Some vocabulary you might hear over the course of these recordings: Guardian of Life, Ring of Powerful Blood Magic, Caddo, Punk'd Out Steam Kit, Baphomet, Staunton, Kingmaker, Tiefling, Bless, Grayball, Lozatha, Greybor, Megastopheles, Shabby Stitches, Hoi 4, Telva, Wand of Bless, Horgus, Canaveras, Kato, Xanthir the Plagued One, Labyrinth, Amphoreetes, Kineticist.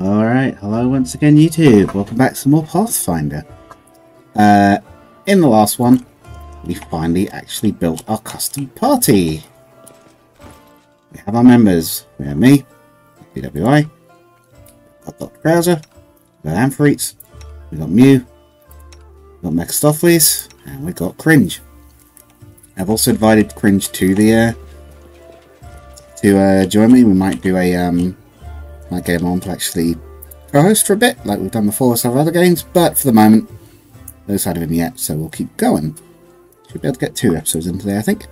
Alright, hello once again YouTube, welcome back to some more Pathfinder. In the last one, we finally actually built our custom party. We have our members, we have me, PWI, got Dr. Krauser, we got Amphoreetes, we got Mew, we got Megastopheles, and we got Cringe. I've also invited Cringe to the to join me. We might do a might get him on to actually co-host for a bit, like we've done before with some other games. But for the moment, no sign of him yet, so we'll keep going. Should be able to get 2 episodes in today, I think.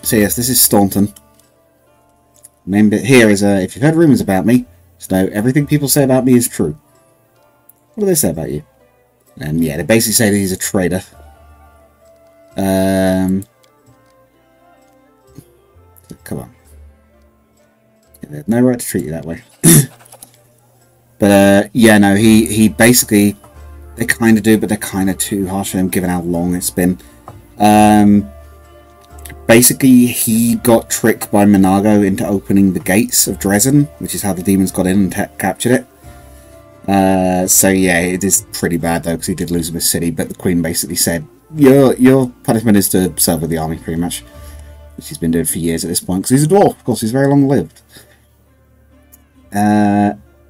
So yes, this is Staunton. The main bit here is if you've heard rumours about me, just know everything people say about me is true. What do they say about you? And yeah, they basically say that he's a traitor. Come on. They have no right to treat you that way. But yeah, no, he basically, they kind of do, but they're kind of too harsh on him given how long it's been. Basically, he got tricked by Minago into opening the gates of Dresden, which is how the demons got in and captured it. So yeah, it is pretty bad though, because he did lose him his city. But the Queen basically said, your punishment is to serve with the army, pretty much. Which he's been doing for years at this point, because he's a dwarf, of course, he's very long-lived.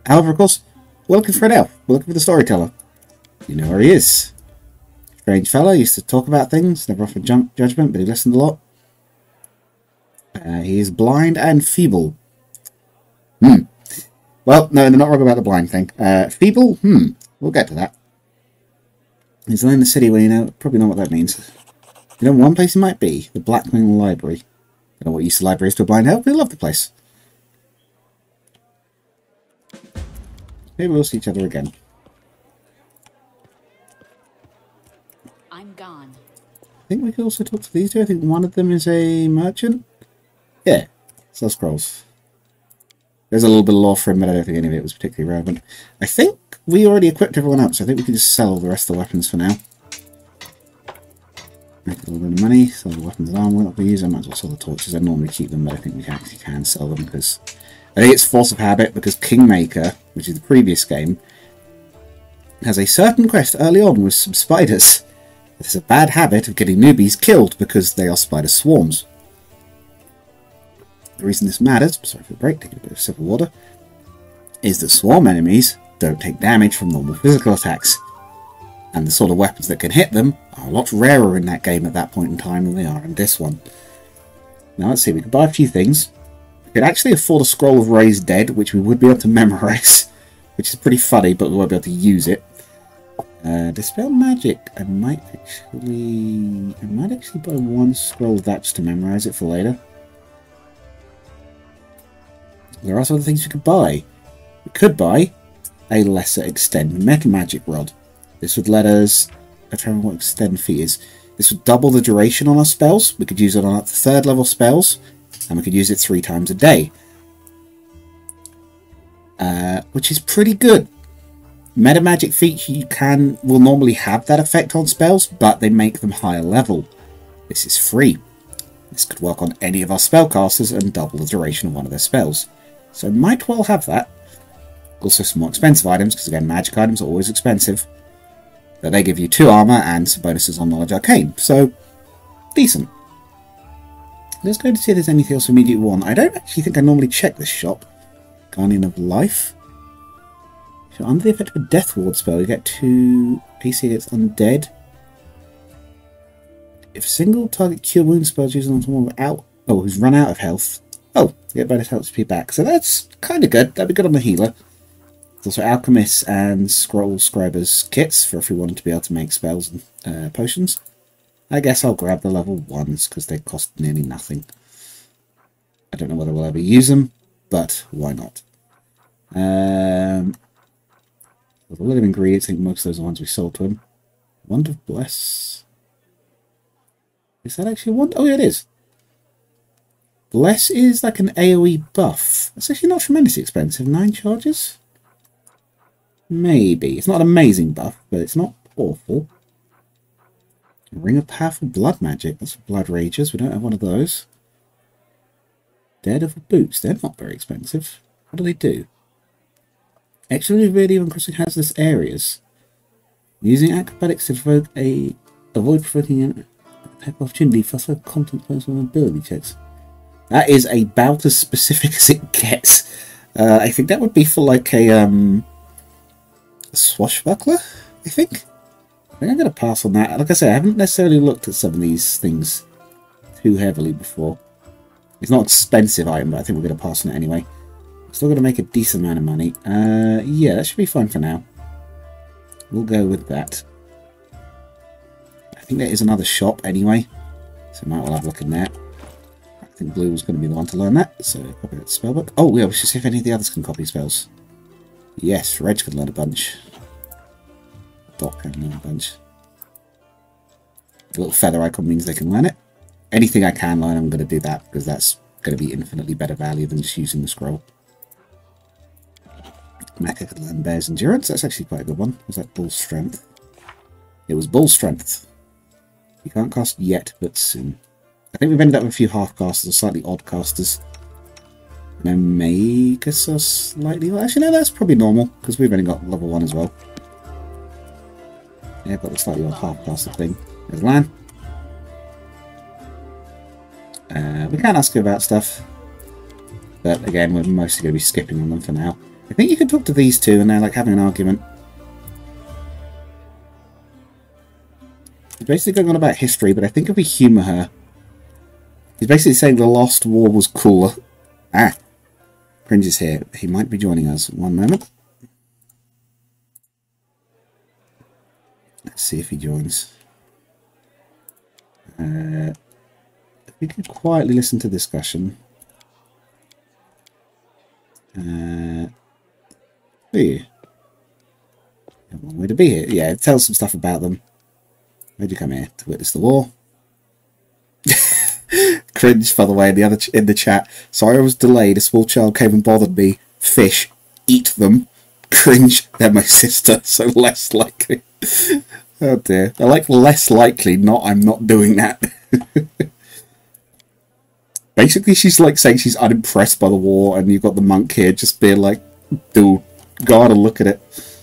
However, of course, we're looking for an elf. We're looking for the storyteller. You know where he is. Strange fellow, used to talk about things, never offered judgment, but he listened a lot. He is blind and feeble. Well, no, they're not wrong about the blind thing. Feeble? We'll get to that. He's in the city, well, you know, probably know what that means. You know, one place it might be, the Blackwing Library. I don't know what use the library is to a blind elf, but they love the place. Maybe we'll see each other again. I'm gone. I think we could also talk to these two. I think one of them is a merchant. Yeah, sell scrolls. There's a little bit of lore for him, but I don't think any of it was particularly relevant. I think we already equipped everyone else, so I think we can just sell the rest of the weapons for now. Make a little bit of money, sell the weapons and armor that we use. I might as well sell the torches. I normally keep them, but I think we actually can sell them because I think it's force of habit, because Kingmaker, which is the previous game, has a certain quest early on with some spiders. It's a bad habit of getting newbies killed because they are spider swarms. The reason this matters, sorry for the break, taking a bit of a sip of water, is that swarm enemies don't take damage from normal physical attacks. And the sort of weapons that can hit them are a lot rarer in that game at that point in time than they are in this one. Now let's see, we could buy a few things. We could actually afford a scroll of Raised Dead, which we would be able to memorise, which is pretty funny, but we won't be able to use it. Dispel Magic, I might actually buy one scroll of that just to memorise it for later. There are some other things we could buy. We could buy a Lesser Extend Meta Magic Rod. This would let us, I don't remember what extend fee is, this would double the duration on our spells. We could use it on up to 3rd level spells, and we could use it 3 times a day. Which is pretty good. Meta Magic feats will normally have that effect on spells, but they make them higher level. This is free. This could work on any of our spellcasters and double the duration of one of their spells. So might well have that. Also some more expensive items, because again magic items are always expensive. But they give you 2 armor and some bonuses on Knowledge Arcane, so decent. Let's go to see if there's anything else immediate one. I don't actually think I normally check this shop. Guardian of Life. So under the effect of a Death Ward spell, you get 2 AC against undead. If single target cure wound spells used on someone who's run out of health. Oh, you get bonus health speed back. So that's kind of good. That'd be good on the healer. Also alchemists and scroll scribers kits for if we wanted to be able to make spells and potions. I guess I'll grab the level 1s because they cost nearly nothing. I don't know whether we'll ever use them, but why not? With a lot of ingredients, I think most of those are the ones we sold to him. Wand of Bless. Is that actually a wand? Oh yeah, it is. Bless is like an AoE buff. It's actually not tremendously expensive. 9 charges? Maybe. It's not an amazing buff, but it's not awful. Ring of Powerful Blood Magic. That's for Blood Ragers. We don't have one of those. Daredevil Boots. They're not very expensive. What do they do? Extremely really when crossing hazardous areas. Using acrobatics to avoid provoking an attack opportunity, plus a content points on ability checks. That is about as specific as it gets. I think that would be for like a swashbuckler, I think. I think I'm going to pass on that. Like I said, I haven't necessarily looked at some of these things too heavily before. It's not an expensive item, but I think we're going to pass on it anyway. Still going to make a decent amount of money. Yeah, that should be fine for now. We'll go with that. I think there is another shop anyway, so might well have a look in there. I think Blue was going to be the one to learn that, so copy that spellbook. Oh, yeah, we should see if any of the others can copy spells. Yes, Reg could learn a bunch. Doc can learn a bunch. The little feather icon means they can learn it. Anything I can learn, I'm going to do that, because that's going to be infinitely better value than just using the scroll. Mecha could learn Bear's Endurance. That's actually quite a good one. Was that Bull Strength? It was Bull Strength. You can't cast yet, but soon. I think we've ended up with a few half-casters or slightly odd-casters. No, Megas are slightly... Well, actually, no, that's probably normal, because we've only got level 1 as well. Yeah, I've got the slightly odd half-caster thing. There's Lan. We can ask her about stuff. But, again, we're mostly going to be skipping on them for now. I think you can talk to these two and they're like having an argument. He's basically going on about history, but I think if we humour her... He's basically saying the Lost War was cooler. Ah! Cringe is here. He might be joining us. One moment. Let's see if he joins. We can quietly listen to the discussion. Hey. Have one way to be here. Yeah, tell some stuff about them. Where'd you come here? To witness the war? Cringe, by the way, in the chat. Sorry I was delayed. A small child came and bothered me. Fish. Eat them. Cringe. They're my sister, so less likely. Oh dear. I like less likely, not I'm not doing that. Basically, she's like saying she's unimpressed by the war, and you've got the monk here just being like, dude, gotta look at it.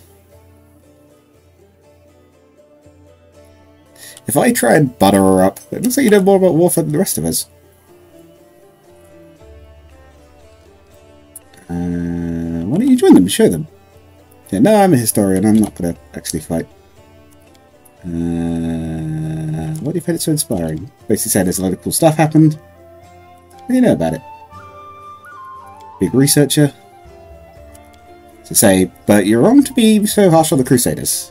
If I try and butter her up, it looks like you know more about warfare than the rest of us. Why don't you join them and show them? Yeah, no, I'm a historian, I'm not gonna actually fight. What do you find it so inspiring? Basically saying there's a lot of cool stuff happened. What do you know about it? Big researcher. To say, but you're wrong to be so harsh on the Crusaders.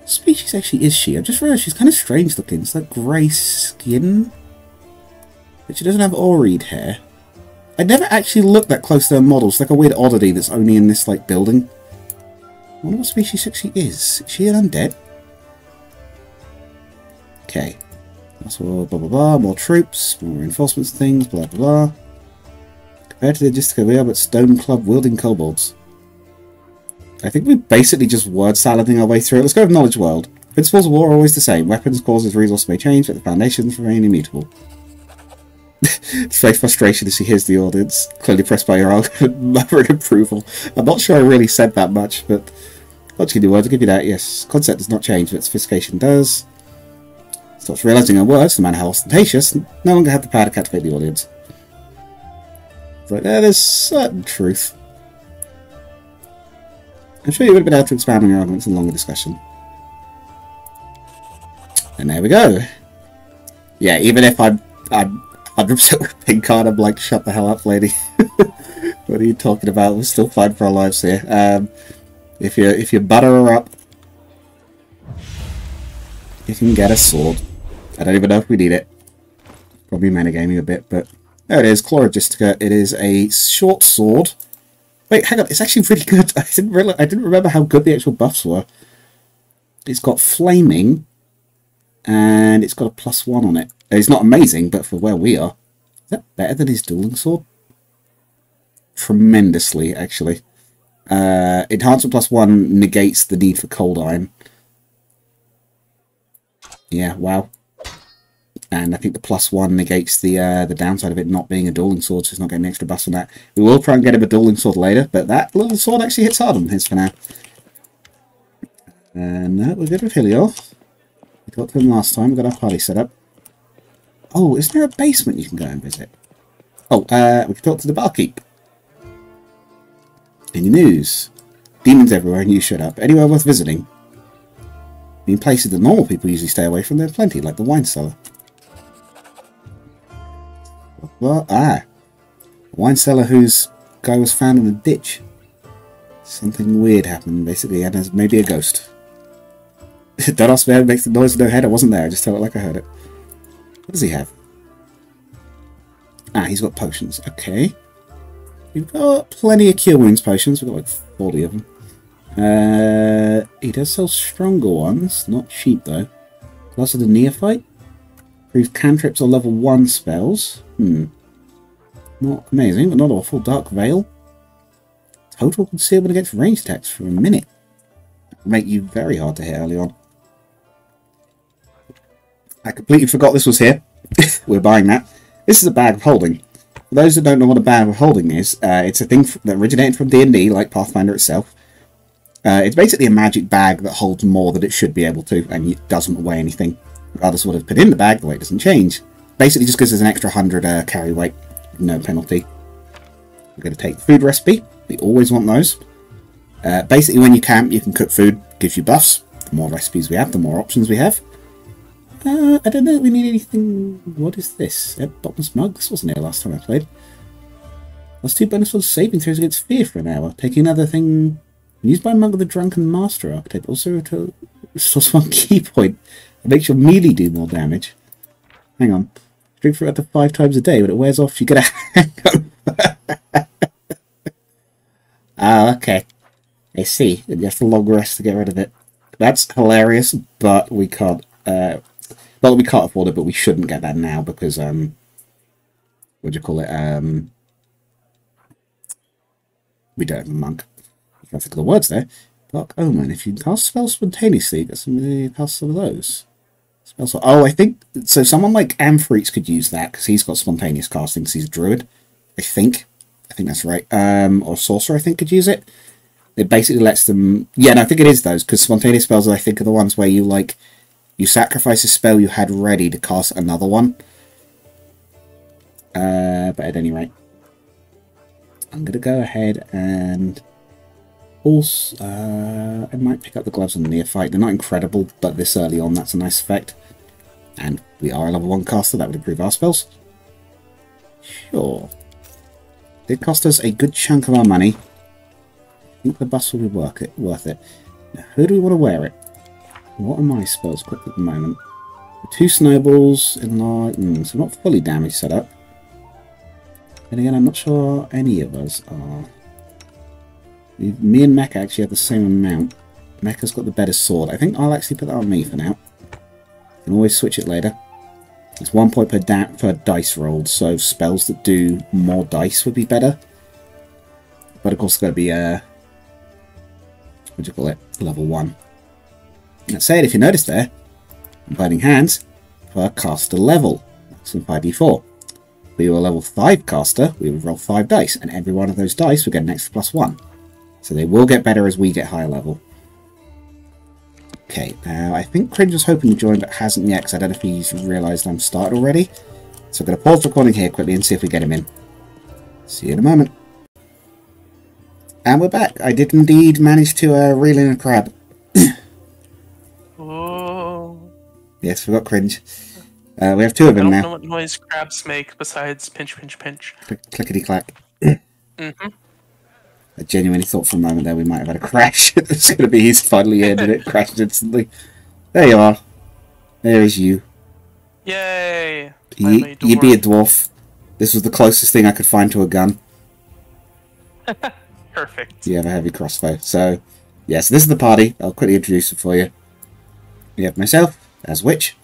What species actually is she? I've just realised she's kind of strange looking. It's like grey skin. But she doesn't have Aureed hair. I never actually looked that close to her model. It's like a weird oddity that's only in this like building. I wonder what species she is. Is she an undead? Okay. That's all, blah blah blah, more troops, more reinforcements, things, blah blah blah. Compared to the Logistica, we are but stone club wielding kobolds. I think we're basically just word salading our way through it. Let's go with Knowledge World. Principles of war are always the same. Weapons, causes, resources may change, but the foundations remain immutable. Faith frustration as he hears the audience, clearly pressed by your argument, murmuring approval. I'm not sure I really said that much, but logically the words will give you that, yes. Concept does not change, but sophistication does. Stops realising her words, no matter how ostentatious, no longer have the power to captivate the audience. It's like, there's certain truth. I'm sure you would have been able to expand on your arguments in a longer discussion. And there we go. Yeah, even if I'm 100% with pink card, I'm like, shut the hell up, lady. What are you talking about? We're still fighting for our lives here. If you butter her up, you can get a sword. I don't even know if we need it. Probably metagaming a bit, but... There it is, Chlorogistica. It is a short sword. Wait, hang on, it's actually really good. I didn't remember how good the actual buffs were. It's got flaming, and it's got a +1 on it. It's not amazing, but for where we are... Is that better than his dueling sword? Tremendously, actually. Enhancement +1 negates the need for cold iron. Yeah, wow. And I think the +1 negates the downside of it not being a dueling sword, so it's not getting extra buffs on that. We will try and get him a dueling sword later, but that little sword actually hits hard on his for now. And that was good with Heliooff. We got to him last time, we got our party set up. Oh, is there a basement you can go and visit? Oh, we can talk to the barkeep. Any news? Demons everywhere and you shut up. Anywhere worth visiting? I mean, places that normal people usually stay away from, there are plenty, like the wine cellar. Well, wine cellar whose guy was found in a ditch. Something weird happened, basically, and maybe a ghost. Don't ask me how it makes the noise with no head. I wasn't there, I just tell it like I heard it. What does he have? Ah, he's got potions. Okay. We've got plenty of cure wounds potions. We've got like 40 of them. He does sell stronger ones. Not cheap, though. Gloves of the Neophyte. Proof cantrips or level 1 spells. Not amazing, but not awful. Dark Veil. Total concealment against ranged attacks for a minute. That'll make you very hard to hit early on. I completely forgot this was here. We're buying that. This is a bag of holding. For those that don't know what a bag of holding is, it's a thing that originated from D&D, like Pathfinder itself. It's basically a magic bag that holds more than it should be able to, and it doesn't weigh anything. Regardless of what I've put in the bag, the weight doesn't change. Basically just because there's an extra 100 carry weight, no penalty. We're going to take the food recipe. We always want those. Basically when you camp, you can cook food, gives you buffs. The more recipes we have, the more options we have. I don't know that we need anything. What is this? Bottomless Mug? This wasn't here last time I played. That's 2 bonus for saving throws against fear for an hour. Taking another thing used by Monk of the Drunken Master Archetype. Also to source 1 key point. It makes your melee do more damage. Hang on. Drink for it up to 5 times a day. When it wears off, you get a hangover. Ah, okay. I see. You have to long rest to get rid of it. That's hilarious, but we can't. Not that we can't afford it, but we shouldn't get that now because, we don't have a monk. I can't think of the words there. Dark Omen. If you cast spells spontaneously, that's somebody cast some of those. Spells. Oh, I think, so someone like Amphoreetes could use that because he's got spontaneous casting because he's a druid, I think. I think that's right. Or sorcerer, I think, could use it. It basically lets them, yeah, no, I think it is those because spontaneous spells, I think, are the ones where you, like, you sacrifice a spell you had ready to cast another one. But at any rate, I'm going to go ahead and also, I might pick up the gloves on the Neophyte. They're not incredible, but this early on, that's a nice effect. And we are a level 1 caster. That would improve our spells. Sure. It cost us a good chunk of our money. I think the bus will be worth it. Now, who do we want to wear it? What are my spells equipped at the moment? 2 snowballs, enlightened, so not fully damage set up. And again, I'm not sure any of us are. Me and Mecha actually have the same amount. Mecha's got the better sword. I think I'll actually put that on me for now. You can always switch it later. It's 1 point per dice rolled, so spells that do more dice would be better. But of course, it's got to be level 1. Let's say it, if you notice there, I'm Burning Hands per caster level. That's in 5d4. If we were a level 5 caster, we would roll 5 dice, and every one of those dice would get an extra +1. So they will get better as we get higher level. Okay, now I think Cringe was hoping to join, but hasn't yet, because I don't know if he's realised I'm started already. So I'm going to pause recording here quickly and see if we get him in. See you in a moment. And we're back. I did indeed manage to reel in a crab. Yes, we got Cringe. We have 2 of them now. I don't know what noise crabs make besides pinch, pinch, pinch. Clickety clack. I genuinely thought for a moment there we might have had a crash. It's going to be he's finally in and it crashed instantly. There you are. There is you. Yay! You'd be a dwarf. This was the closest thing I could find to a gun. Perfect. You have a heavy crossbow. So, yes, yeah, so this is the party. I'll quickly introduce it for you. You have myself. As which,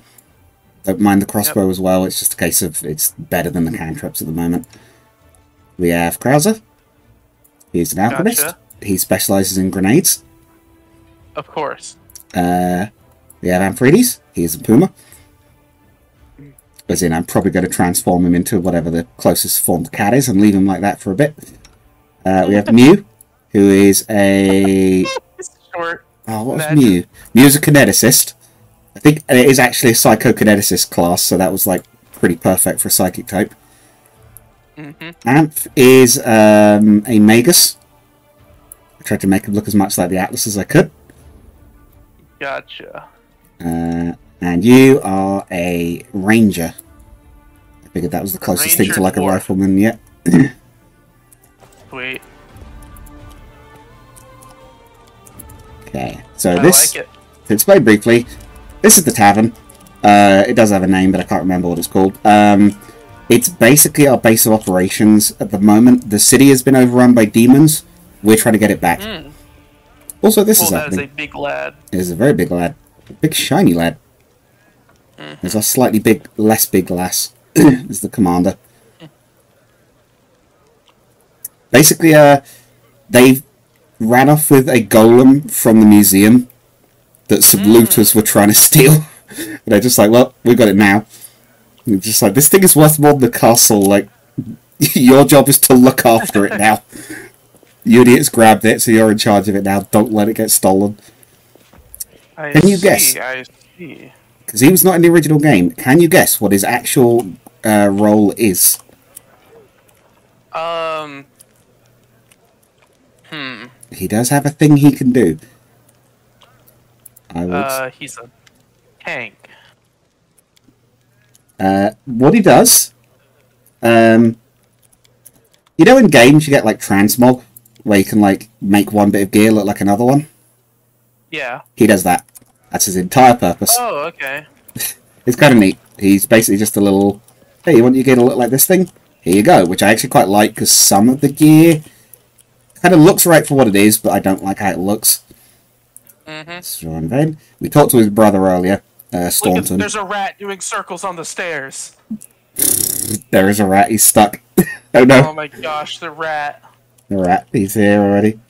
don't mind the crossbow as well, it's just a case of it's better than the cantrips at the moment. We have Krauser. He's an alchemist. Gotcha. He specialises in grenades. Of course. We have Amphoreetes. He's a puma. As in, I'm probably going to transform him into whatever the closest form the cat is and leave him like that for a bit. We have Mew, who is a... Oh, what was Mew? Mew's a kineticist. I think it is actually a psychokineticist class, so that was, like, pretty perfect for a psychic type. Mm-hmm. Amph is a Magus. I tried to make him look as much like the Atlas as I could. Gotcha. And you are a ranger. I figured that was the closest ranger thing to like a rifleman yet. Wait. Okay, so this, like to explain briefly, this is the tavern. It does have a name, but I can't remember what it's called. It's basically our base of operations at the moment. The city has been overrun by demons. We're trying to get it back. Mm. Also, this is happening. That is a big lad. It is a very big lad. A big shiny lad. Mm-hmm. There's a slightly big, less big lass. Is the commander. Mm. Basically, they ran off with a golem from the museum that sublooters were trying to steal. And they're just like, well, we've got it now. And just like, this thing is worth more than the castle. Like, your job is to look after it now. You idiots grabbed it, so you're in charge of it now. Don't let it get stolen. Can you guess? I see. Because he was not in the original game. Can you guess what his actual role is? He does have a thing he can do. He's a tank. What he does... you know in games you get, like, transmog, where you can, like, make one bit of gear look like another one? Yeah. He does that. That's his entire purpose. Oh, okay. It's kind of neat. He's basically just a little, hey, you want your gear to look like this thing? Here you go, which I actually quite like, because some of the gear kind of looks right for what it is, but I don't like how it looks. Mm-hmm. So, we talked to his brother earlier, Staunton. Look, there's a rat doing circles on the stairs. There is a rat, he's stuck. Oh no. Oh my gosh, the rat. The rat, he's here already.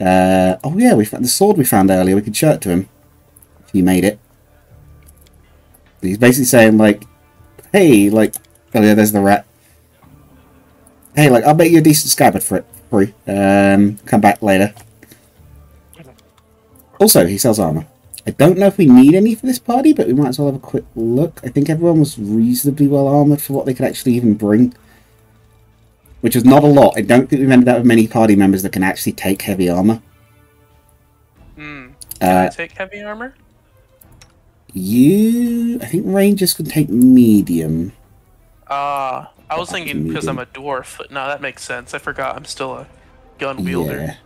Oh yeah, we found the sword we found earlier, we could show it to him. If he made it. He's basically saying, like, hey, like, oh yeah, there's the rat. Hey, like, I'll make you a decent scabbard for it, free. Come back later. Also, he sells armor. I don't know if we need any for this party, but we might as well have a quick look. I think everyone was reasonably well armored for what they could actually even bring. Which is not a lot. I don't think we've ended up with many party members that can actually take heavy armor. Hmm. Can I take heavy armor? You... I think rangers can take medium. Ah. I was thinking because I'm a dwarf, but no, that makes sense. I forgot I'm still a gun wielder. Yeah.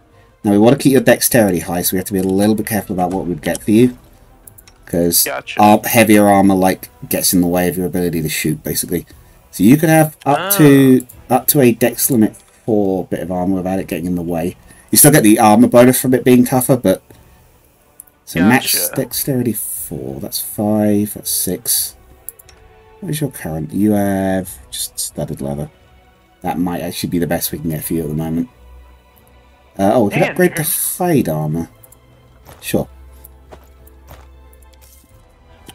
Now, we want to keep your dexterity high, so we have to be a little bit careful about what we'd get for you. Because heavier armor, like, gets in the way of your ability to shoot, basically. So you could have up to a dex limit for a bit of armor without it getting in the way. You still get the armor bonus from it being tougher, but... So max dexterity 4. That's 5. That's 6. What is your current? You have just studded leather. That might actually be the best we can get for you at the moment. Oh, we can upgrade the hide armor. Sure.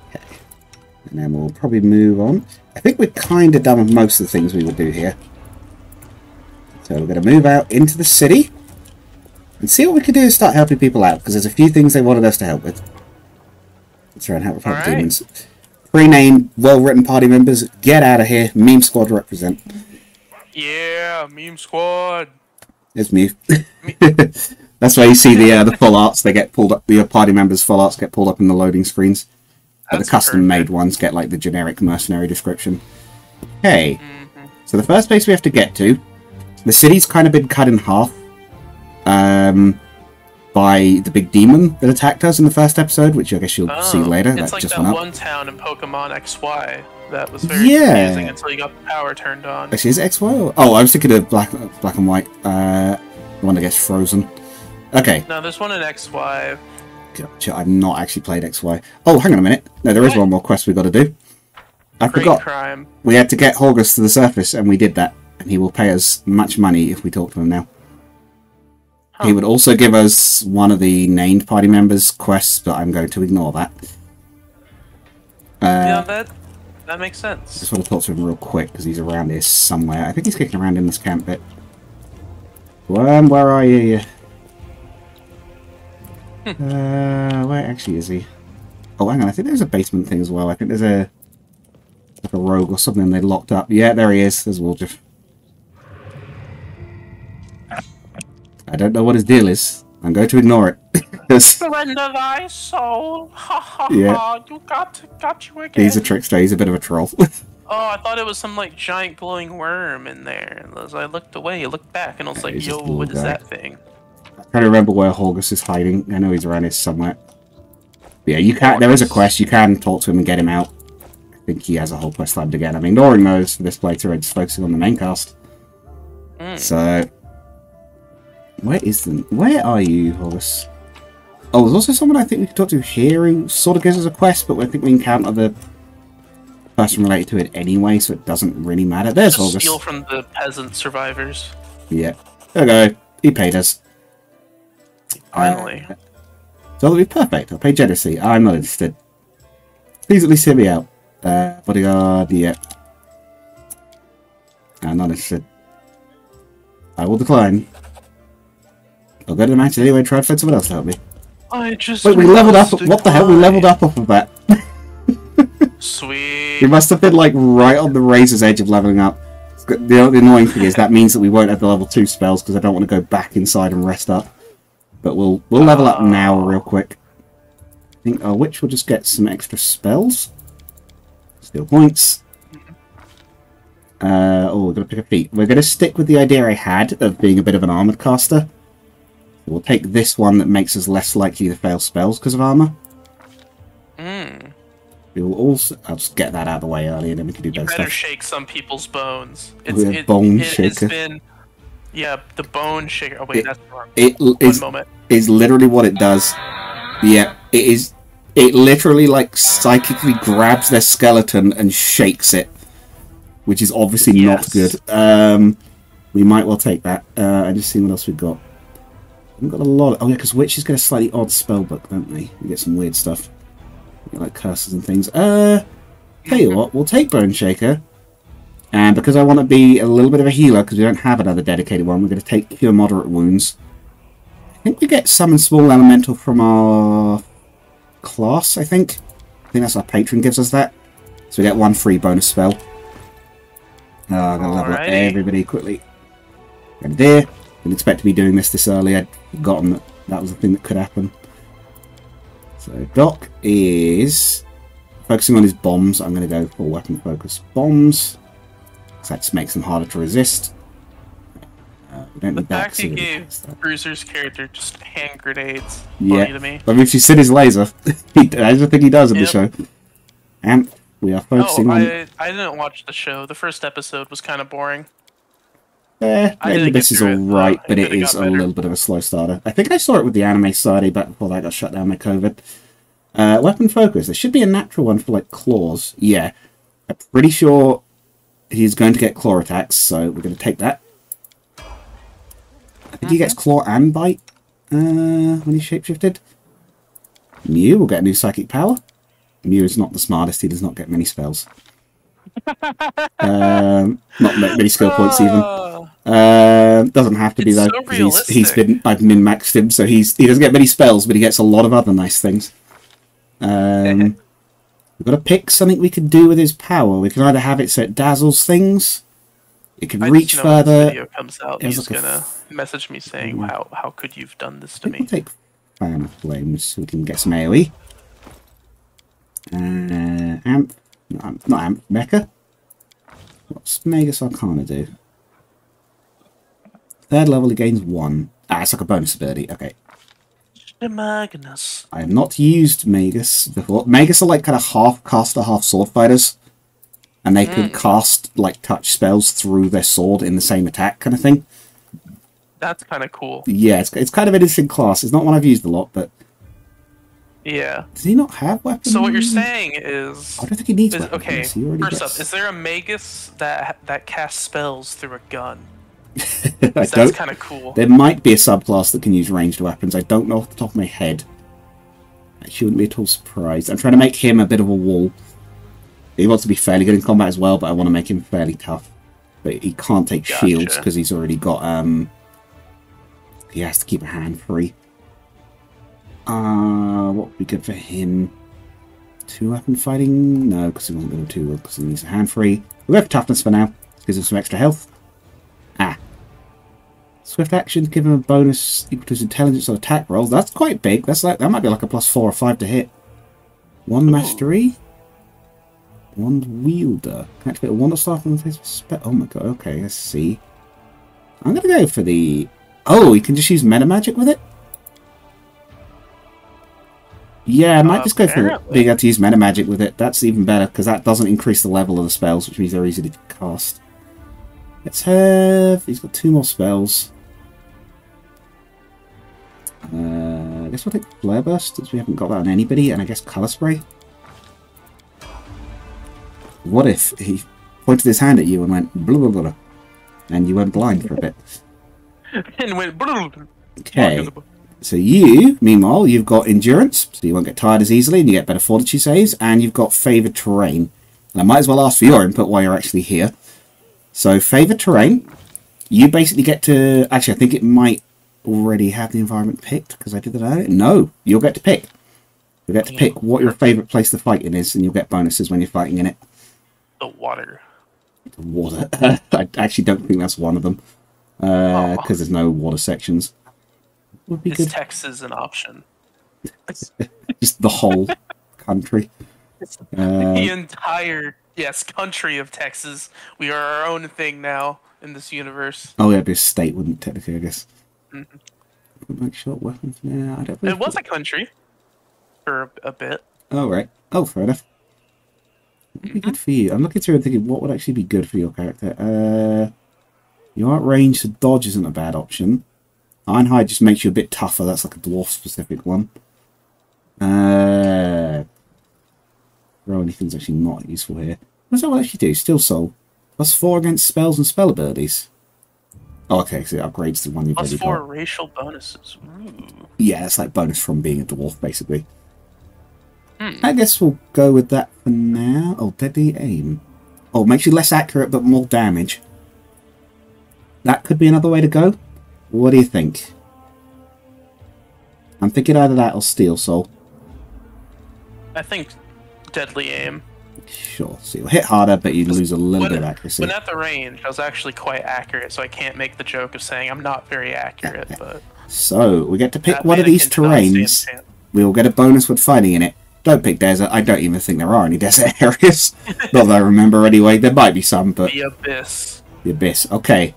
Okay. And then we'll probably move on. I think we're kind of done with most of the things we will do here. So we're going to move out into the city and see what we can do to start helping people out, because there's a few things they wanted us to help with. Let's try and help with demons. Pre-named, well-written party members, get out of here. Meme Squad represent. Yeah, Meme Squad. It's me. That's why you see the full arts. They get pulled up. The party members' full arts get pulled up in the loading screens. But the custom-made ones get like the generic mercenary description. Okay. Mm-hmm. So the first place we have to get to, the city's kind of been cut in half by the big demon that attacked us in the first episode, which I guess you'll see later. It's like that one town in Pokemon XY. That was very confusing until you got the power turned on. Actually, is it XY? Or... Oh, I was thinking of black and white. The one that gets frozen. Okay. No, there's one in XY. Gotcha. I've not actually played XY. Oh, hang on a minute. No, there is one more quest we've got to do. I forgot. Crime. We had to get Horgus to the surface, and we did that. And he will pay us much money if we talk to him now. Huh. He would also give us one of the named party members' quests, but I'm going to ignore that. Yeah, that... That makes sense. I just want to talk to him real quick because he's around here somewhere. I think he's kicking around in this camp bit. Worm, where are you? Where actually is he? Oh, hang on. I think there's a basement thing as well. I think there's a like a rogue or something they locked up. Yeah, there he is. There's Waldriff. I don't know what his deal is. I'm going to ignore it. Surrender thy soul. Ha ha ha. You got you again. He's a trickster. He's a bit of a troll. Oh, I thought it was some like giant glowing worm in there. As I looked away, I looked back, and I was like, yo, what is that thing? I can't remember where Holgus is hiding. I know he's around here somewhere. But yeah, you can. There is a quest. You can talk to him and get him out. I think he has a whole quest line to get. I'm ignoring those for this playthrough and just focusing on the main cast. Mm. So, where is the? Where are you, Holgus? Oh, there's also someone I think we can talk to here who sort of gives us a quest, but I think we encounter the person related to it anyway, so it doesn't really matter. There's Holgus. Steal from the peasant survivors. Yeah. There we go. He paid us. Finally. So that'll be perfect. I'll pay Genesee. I'm not interested. Please at least hear me out. Bodyguard, yeah. I'm not interested. I will decline. I'll go to the match anyway, try and find someone else to help me. I just wait, we leveled up. What the hell? We leveled up off of that. Sweet. We must have been like right on the razor's edge of leveling up. The annoying thing is that means that we won't have the level 2 spells because I don't want to go back inside and rest up. But we'll level up now real quick. I think our witch will just get some extra spells. Steal points. Oh, we're gonna pick a feat. We're gonna stick with the idea I had of being a bit of an armored caster. We'll take this one that makes us less likely to fail spells because of armor. Mm. We will also... I'll just get that out of the way early and then we can do better stuff. You better shake some people's bones. It's been... Yeah, the bone shaker. Oh wait, that's wrong. It is literally what it does. Yeah, it is... It literally, like, psychically grabs their skeleton and shakes it. Which is obviously not good. We might well take that. I just see what else we've got. We've got a lot of... Oh yeah, because witches get a slightly odd spellbook, don't they? We get some weird stuff. We get, like, curses and things. Tell you what, we'll take Bone Shaker. And because I want to be a little bit of a healer, because we don't have another dedicated one, we're going to take Cure Moderate Wounds. I think we get Summon Small Elemental from our class, I think. I think that's our patron gives us that. So we get one free bonus spell. I'm going to level up everybody quickly. And there. Didn't expect to be doing this early. I'd forgotten that that was the thing that could happen. So Doc is focusing on his bombs. I'm going to go for weapon focus bombs. So that just makes them harder to resist. We don't need that. The fact he gave Bruiser's character just hand grenades. Yeah. Funny to me. I mean, if you sit his laser, that's the thing he does in the show. And we are focusing on... I didn't watch the show. The first episode was kind of boring. This is alright, but it is a little bit of a slow starter. I think I saw it with the anime Saturday back before that got shut down by COVID. Weapon focus. There should be a natural one for, like, claws. Yeah. I'm pretty sure he's going to get claw attacks, so we're going to take that. I think he gets claw and bite when he's shapeshifted. Mew will get a new psychic power. Mew is not the smartest. He does not get many spells. Not many skill points even. Doesn't have to be though. So I've min-maxed him, so he doesn't get many spells, but he gets a lot of other nice things. We've got to pick something we can do with his power. We can either have it so it dazzles things, it can reach further. Video comes out, he's like gonna message me saying, "Wow, how could you've done this to me?" We'll take Fan Flames so we can get some AoE. Mecha. What's Magus Arcana do? Third level, he gains 1. Ah, it's like a bonus ability. Okay. Magnus. I have not used Magus before. Magus are like kind of half caster, half sword fighters. And they can cast like touch spells through their sword in the same attack kind of thing. That's kind of cool. Yeah, it's kind of an interesting class. It's not one I've used a lot, but... Yeah. Does he not have weapons? So what you're saying is... I don't think he needs weapons. Okay, first up, is there a Magus that casts spells through a gun? That's kind of cool. There might be a subclass that can use ranged weapons. I don't know off the top of my head. I shouldn't be at all surprised. I'm trying to make him a bit of a wall. He wants to be fairly good in combat as well, but I want to make him fairly tough. But he can't take shields because he's already got... he has to keep a hand free. What would be good for him? Two-weapon fighting? No, because he wasn't going to two, because he needs a hand free. We'll go for toughness for now. Gives him some extra health. Ah. Swift actions give him a bonus equal to his intelligence on attack rolls. That's quite big. That's like, that might be like a +4 or 5 to hit. Wand mastery. Wand wielder. Can activate a wand or staff in the face of a spell. Oh my god, okay, let's see. I'm going to go for the... Oh, you can just use meta magic with it? Yeah, I might just go for it. Being able to use meta magic with it. That's even better, because that doesn't increase the level of the spells, which means they're easy to cast. Let's have... He's got 2 more spells. I guess we'll take Flare Burst, since we haven't got that on anybody, and I guess Colour Spray. What if he pointed his hand at you and went blah blah blah, and you went blind for a bit? And went blah. Okay. So you, meanwhile, you've got endurance, so you won't get tired as easily, and you get better fortitude saves, and you've got favored terrain. And I might as well ask for your input while you're actually here. So favored terrain, you basically get to. Actually, I think it might already have the environment picked because I did that earlier. No, you'll get to pick. You'll get to pick what your favorite place to fight in is, and you'll get bonuses when you're fighting in it. The water. The water. I actually don't think that's one of them. Because there's no water sections. Would be good. Texas is an option. Just the whole country. The entire, yes, country of Texas. We are our own thing now in this universe. Oh, yeah, it'd be a state, wouldn't it, technically, I guess. Mm-hmm. Make sure weapons. Yeah, I don't know. It was a country for a bit. Oh, right. Oh, fair enough. What would be good for you? I'm looking through and thinking, what would actually be good for your character? You aren't ranged, so dodge isn't a bad option. Ironhide just makes you a bit tougher. That's like a dwarf-specific one. Throw anything's actually not useful here. What does that actually do? Steel Soul. +4 against spells and spell abilities. Oh, okay, so it upgrades to one you've already got. +4 racial bonuses. Ooh. Yeah, that's like bonus from being a dwarf, basically. I guess we'll go with that for now. Oh, deadly aim. Oh, makes you less accurate but more damage. That could be another way to go. What do you think? I'm thinking either that or Steel Soul. I think deadly aim. Sure, so you'll hit harder, but you lose a little bit of accuracy. When at the range, I was actually quite accurate, so I can't make the joke of saying I'm not very accurate. But so we get to pick one of these terrains. We will get a bonus with fighting in it. Don't pick desert. I don't even think there are any desert areas. Not that I remember anyway. There might be some, but... The Abyss. The Abyss. Okay.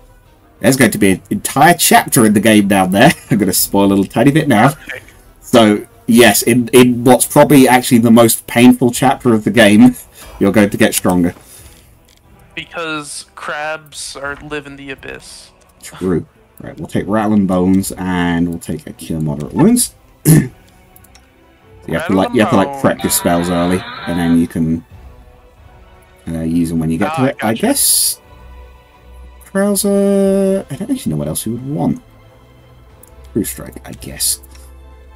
There's going to be an entire chapter in the game down there. I'm going to spoil a little tiny bit now. Okay. So, yes, in what's probably actually the most painful chapter of the game, you're going to get stronger. Because crabs live in the Abyss. True. Right, we'll take Rattling Bones, and we'll take a Cure Moderate Wounds. You have to like prep your spells early, and then you can use them when you get to it. Gotcha. I guess Krauser. I don't actually know what else you would want. True Strike, I guess.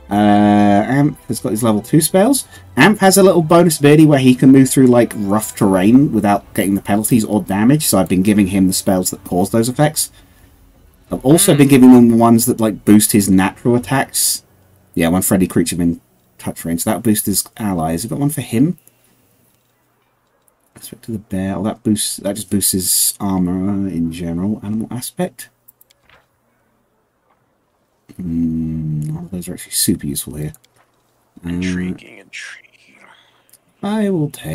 Amp has got his level 2 spells. Amp has a little bonus ability where he can move through like rough terrain without getting the penalties or damage. So I've been giving him the spells that cause those effects. I've also been giving him ones that like boost his natural attacks. Yeah, one friendly creature in touch range, so that boosts his allies. Have you got one for him? Aspect of the bear. Oh, that boosts. That just boosts his armor in general. Animal aspect. None of those are actually super useful here. Intriguing, intriguing. I will take.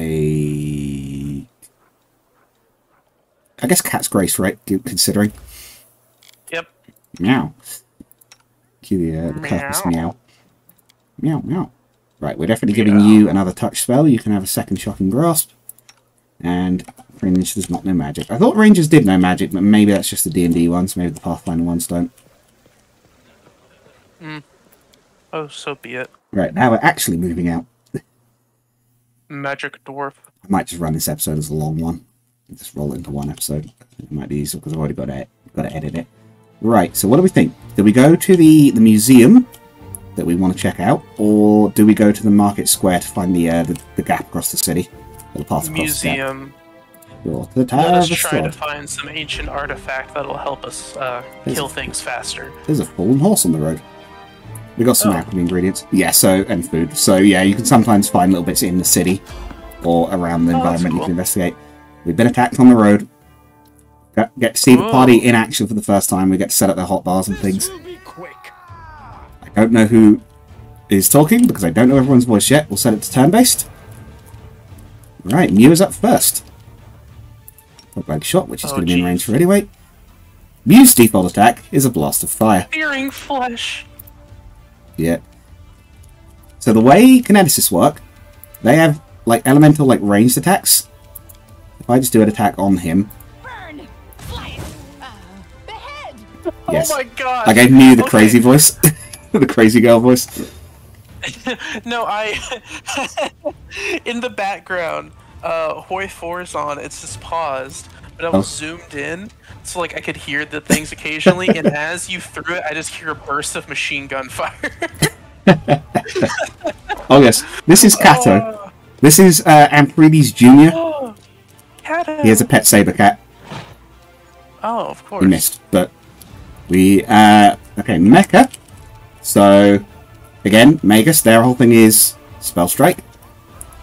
I guess Cat's Grace, right? Considering. Yep. Meow. Cue the purpose meow. Meow meow. Right, we're definitely giving you another touch spell. You can have a second Shocking Grasp. And Fringe does not know magic. I thought Rangers did know magic, but maybe that's just the D&D ones. Maybe the Pathfinder ones don't. Oh, so be it. Right, now we're actually moving out. Magic Dwarf. I might just run this episode as a long one. Just roll it into one episode. It might be easier because I've already got to edit it. Right, so what do we think? Do we go to the museum that we want to check out, or do we go to the market square to find the gap across the city? You'll pass across museum. You'll to the Tower of the Sword. Let's try to find some ancient artifact that'll help us kill things faster. There's a fallen horse on the road. We got some alchemy ingredients. Yeah, so, and food. So, yeah, you can sometimes find little bits in the city or around the environment you can investigate. We've been attacked on the road. Get to see the party in action for the first time. We get to set up their hot bars and things. I don't know who is talking because I don't know everyone's voice yet. We'll set it to turn-based. Right, Mew is up first. Bug shot, which is going to be in range for anyway. Mew's default attack is a blast of fire. Searing flesh. Yeah. So the way Kineticist work, they have like elemental like ranged attacks. If I just do an attack on him. Burn. Fly. The head. Yes. Oh my god. I gave Mew the crazy voice. The crazy girl voice. No, I in the background. Hoi 4 is on, it's just paused, but I was zoomed in, so like I could hear the things occasionally, and as you threw it, I just hear a burst of machine gun fire. Oh yes, this is Kato. This is Amphoreetes Jr. Kato. He has a pet saber cat. Oh, of course. We missed, but we, okay, Mecha. So, again, Magus, their whole thing is Spell Strike.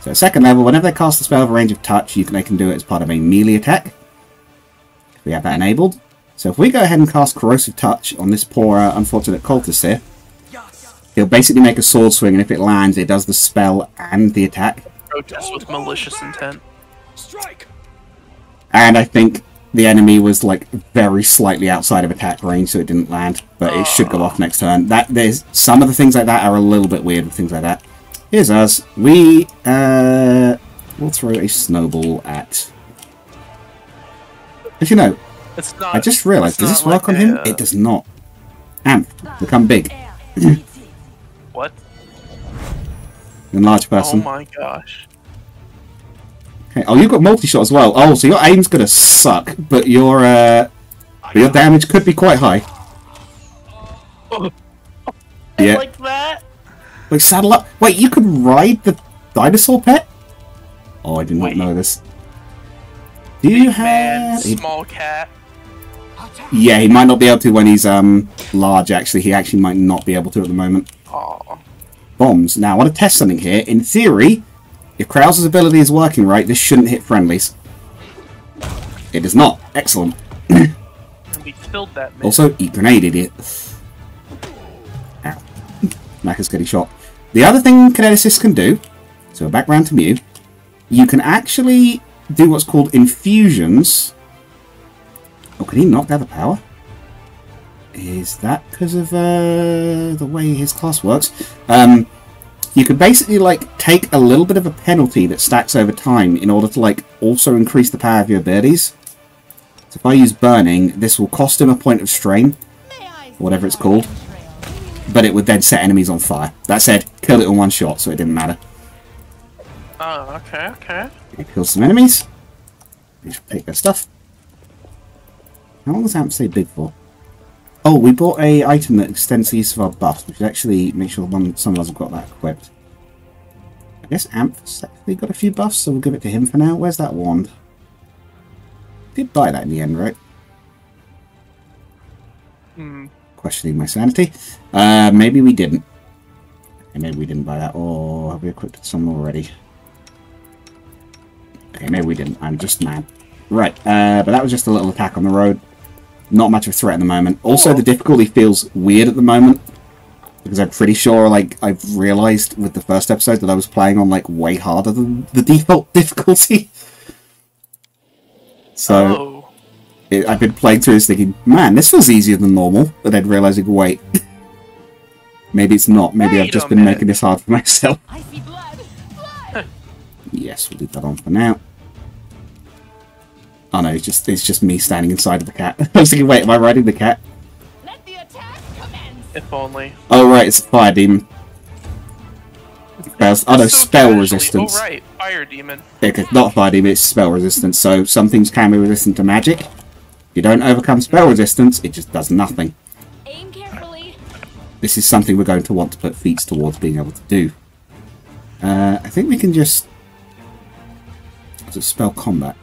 So second level, whenever they cast a spell of a range of touch, they can do it as part of a melee attack. We have that enabled. So if we go ahead and cast Corrosive Touch on this poor unfortunate cultist here, he'll basically make a sword swing, and if it lands, it does the spell and the attack. Protest with malicious intent. Strike. And I think the enemy was like very slightly outside of attack range, so it didn't land, but it should go off next turn. That there's some of the things like that are a little bit weird with things like that. Here's us. We, we'll throw a snowball at... But you know, it's not, I just realised, does this work like on him? It does not. Amp, become big. What? Enlarge person. Oh my gosh. Okay. Oh, you've got multi-shot as well. Oh, so your aim's gonna suck, but your damage could be quite high. Oh. Yeah. Like that? Like, saddle up. Wait, you could ride the dinosaur pet? Oh, I did not know this. Do you have... small cat. Yeah, he might not be able to when he's large, actually. He actually might not be able to at the moment. Aww. Bombs. Now, I want to test something here. In theory, if Krause's ability is working right, this shouldn't hit friendlies. It does not. Excellent. We killed that man. Also, eat grenade, idiot. Ow. Macca's getting shot. The other thing Kineticist can do, so back round to Mew, you can actually do what's called infusions. Oh, can he not gather power? Is that because of the way his class works? You can basically like take a little bit of a penalty that stacks over time in order to like also increase the power of your abilities. So if I use burning, this will cost him a point of strain, or whatever it's called. But it would then set enemies on fire. That said, kill it in one shot, so it didn't matter. Oh, okay, okay. It kills some enemies. We should take their stuff. How long does Amp stay big for? Oh, we bought a item that extends the use of our buffs. We should actually make sure some of us have got that equipped. I guess Amp's actually got a few buffs, so we'll give it to him for now. Where's that wand? Did buy that in the end, right? Hmm. Questioning my sanity. Maybe we didn't. Okay, maybe we didn't buy that. Or have we equipped some already? Okay, maybe we didn't. I'm just mad. Right, but that was just a little attack on the road. Not much of a threat at the moment. Also, the difficulty feels weird at the moment. Because I'm pretty sure, like, I've realised with the first episode that I was playing on, like, way harder than the default difficulty. So... Oh. I've been playing through this thinking, man, this feels easier than normal, but then realising, wait, maybe it's not. Maybe I've just been making this hard for myself. I see blood. Blood. Yes, we'll leave that on for now. Oh no, it's just me standing inside of the cat. I was thinking, wait, am I riding the cat? Let the attack commence. If only. Oh right, it's a fire demon. Spells. Oh no, so spell resistance. Oh right, fire demon. Okay, not fire demon, it's spell resistance. So some things can be resistant to magic. You don't overcome spell resistance, it just does nothing. Aim carefully. This is something we're going to want to put feats towards being able to do. I think we can just... types of spell combat.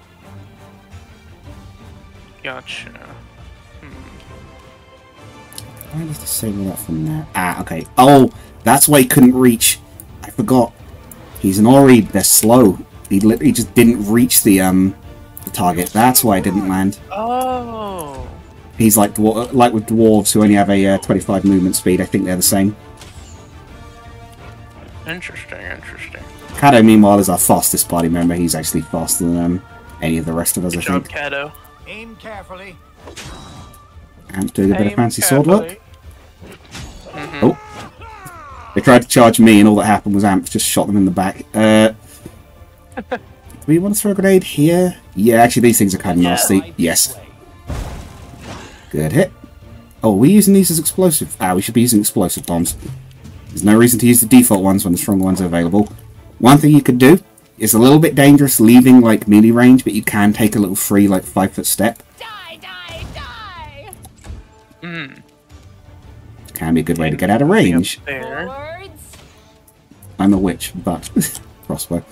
Gotcha. Hmm. I need to save all that from there. Ah, okay. Oh, that's why he couldn't reach. I forgot. He's an Ori. They're slow. He literally just didn't reach the target. That's why it didn't land. Oh. He's like with dwarves who only have a 25 movement speed. I think they're the same. Interesting, interesting. Caddo, meanwhile, is our fastest party member. He's actually faster than any of the rest of us, I think. Caddo. Aim carefully. And doing a bit of fancy sword work. Mm-hmm. Oh. They tried to charge me, and all that happened was Amp just shot them in the back. Do we want to throw a grenade here? Yeah, actually, these things are kind of nasty. Yes. Good hit. Oh, are we using these as explosive? Ah, we should be using explosive bombs. There's no reason to use the default ones when the stronger ones are available. One thing you could do is a little bit dangerous leaving like melee range, but you can take a little free like 5 foot step. Die, die, die! Mm. Can be a good way to get out of range. I'm a witch, but crossbow.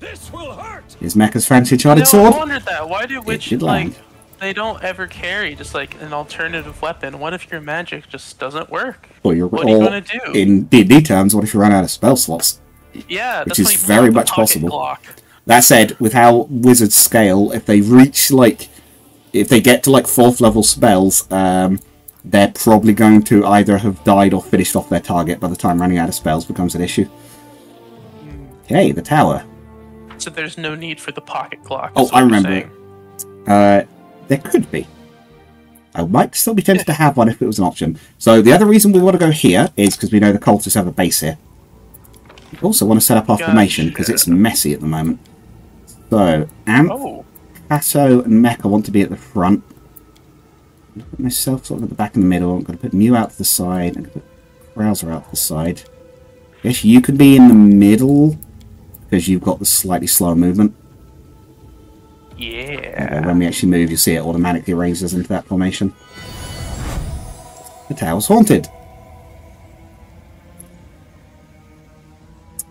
This will hurt. Is Mecha's fancy charted sword? I wondered that. Why do witches like they don't ever carry just like an alternative weapon? What if your magic just doesn't work? Well, you're, what are you gonna do? In D&D terms, what if you run out of spell slots? Yeah, which is very much possible. Block. That said, with how wizards scale, if they reach like, if they get to like 4th level spells, they're probably going to either have died or finished off their target by the time running out of spells becomes an issue. Okay, the tower. So there's no need for the pocket clock. Oh, I remember. There could be. I might still be tempted to have one if it was an option. So the other reason we want to go here is because we know the cultists have a base here. We also want to set up our formation because it's messy at the moment. So, Amp, Kato, and Mecha want to be at the front. I'm gonna put myself sort of at the back in the middle. I'm going to put Mew out to the side. I'm going to put Browser out to the side. I guess you could be in the middle because you've got the slightly slower movement. Yeah. When we actually move, you'll see it automatically raises into that formation. The tower's haunted.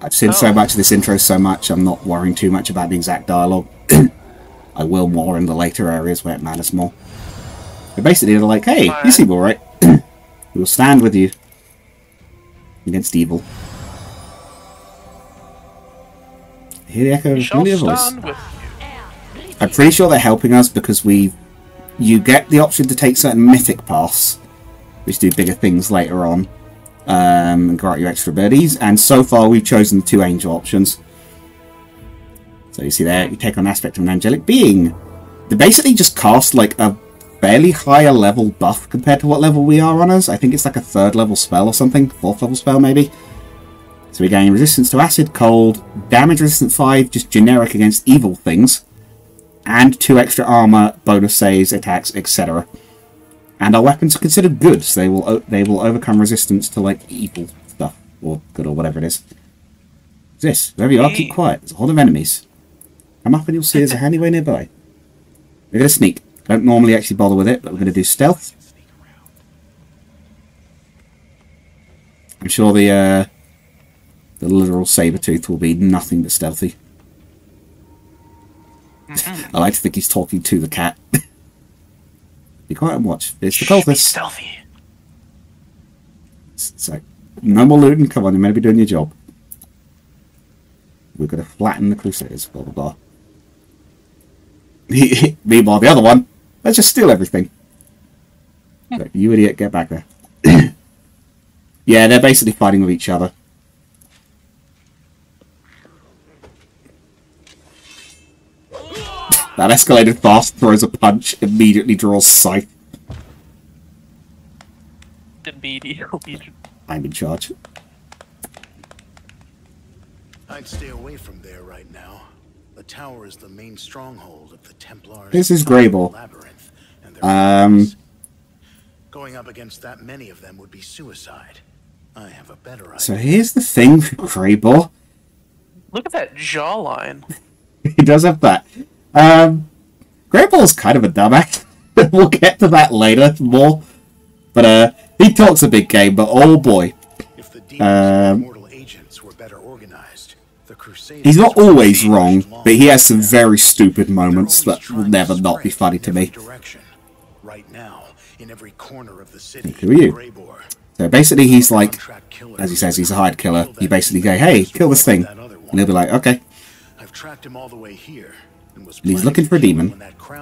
I've seen so much of this intro so much, I'm not worrying too much about the exact dialogue. I will more in the later areas where it matters more. But basically they're like, hey, you seem alright. We'll stand with you against evil. I hear the echo of familiar voice. I'm pretty sure they're helping us because you get the option to take certain mythic paths, which do bigger things later on. And grant you extra abilities, and so far we've chosen the 2 angel options. So you see there, you take on an aspect of an angelic being. They basically just cast like a fairly higher level buff compared to what level we are on us. I think it's like a 3rd level spell or something, 4th level spell maybe. So we gain resistance to acid, cold, damage resistance 5, just generic against evil things, and 2 extra armor, bonus saves, attacks, etc. And our weapons are considered good, so they will overcome resistance to like evil stuff or good or whatever it is. This, wherever you are, keep quiet. There's a horde of enemies. Come up and you'll see there's a handy way nearby. We're gonna sneak. I don't normally actually bother with it, but we're gonna do stealth. I'm sure the literal saber-tooth will be nothing but stealthy. I like to think he's talking to the cat. Be quiet and watch. It's the cultist. Stealthy. So, no more looting. Come on, you may be doing your job. We're going to flatten the crusaders. Blah blah blah. Meanwhile, the other one. Let's just steal everything. So, you idiot! Get back there. Yeah, they're basically fighting with each other. That escalated fast, throws a punch, immediately draws scythe. Immediately. I'm in charge. I'd stay away from there right now. The tower is the main stronghold of the Templars. This is Greybor. Labyrinth, and their going up against that many of them would be suicide. I have a better idea. So here's the thing for Greybor. Look at that jawline. He does have that. Grayball is kind of a dumbass. We'll get to that later more. But he talks a big game, but oh boy. If the demons and mortal agents were better organized, the He's not always wrong, but he has some very stupid moments that will never not be funny to me. Right now, in every corner of the city, who are you? So basically he's like, as he says, he's a hired killer. You basically go, hey, kill this thing. And he'll be like, okay. I've tracked him all the way here. And he's looking for a demon.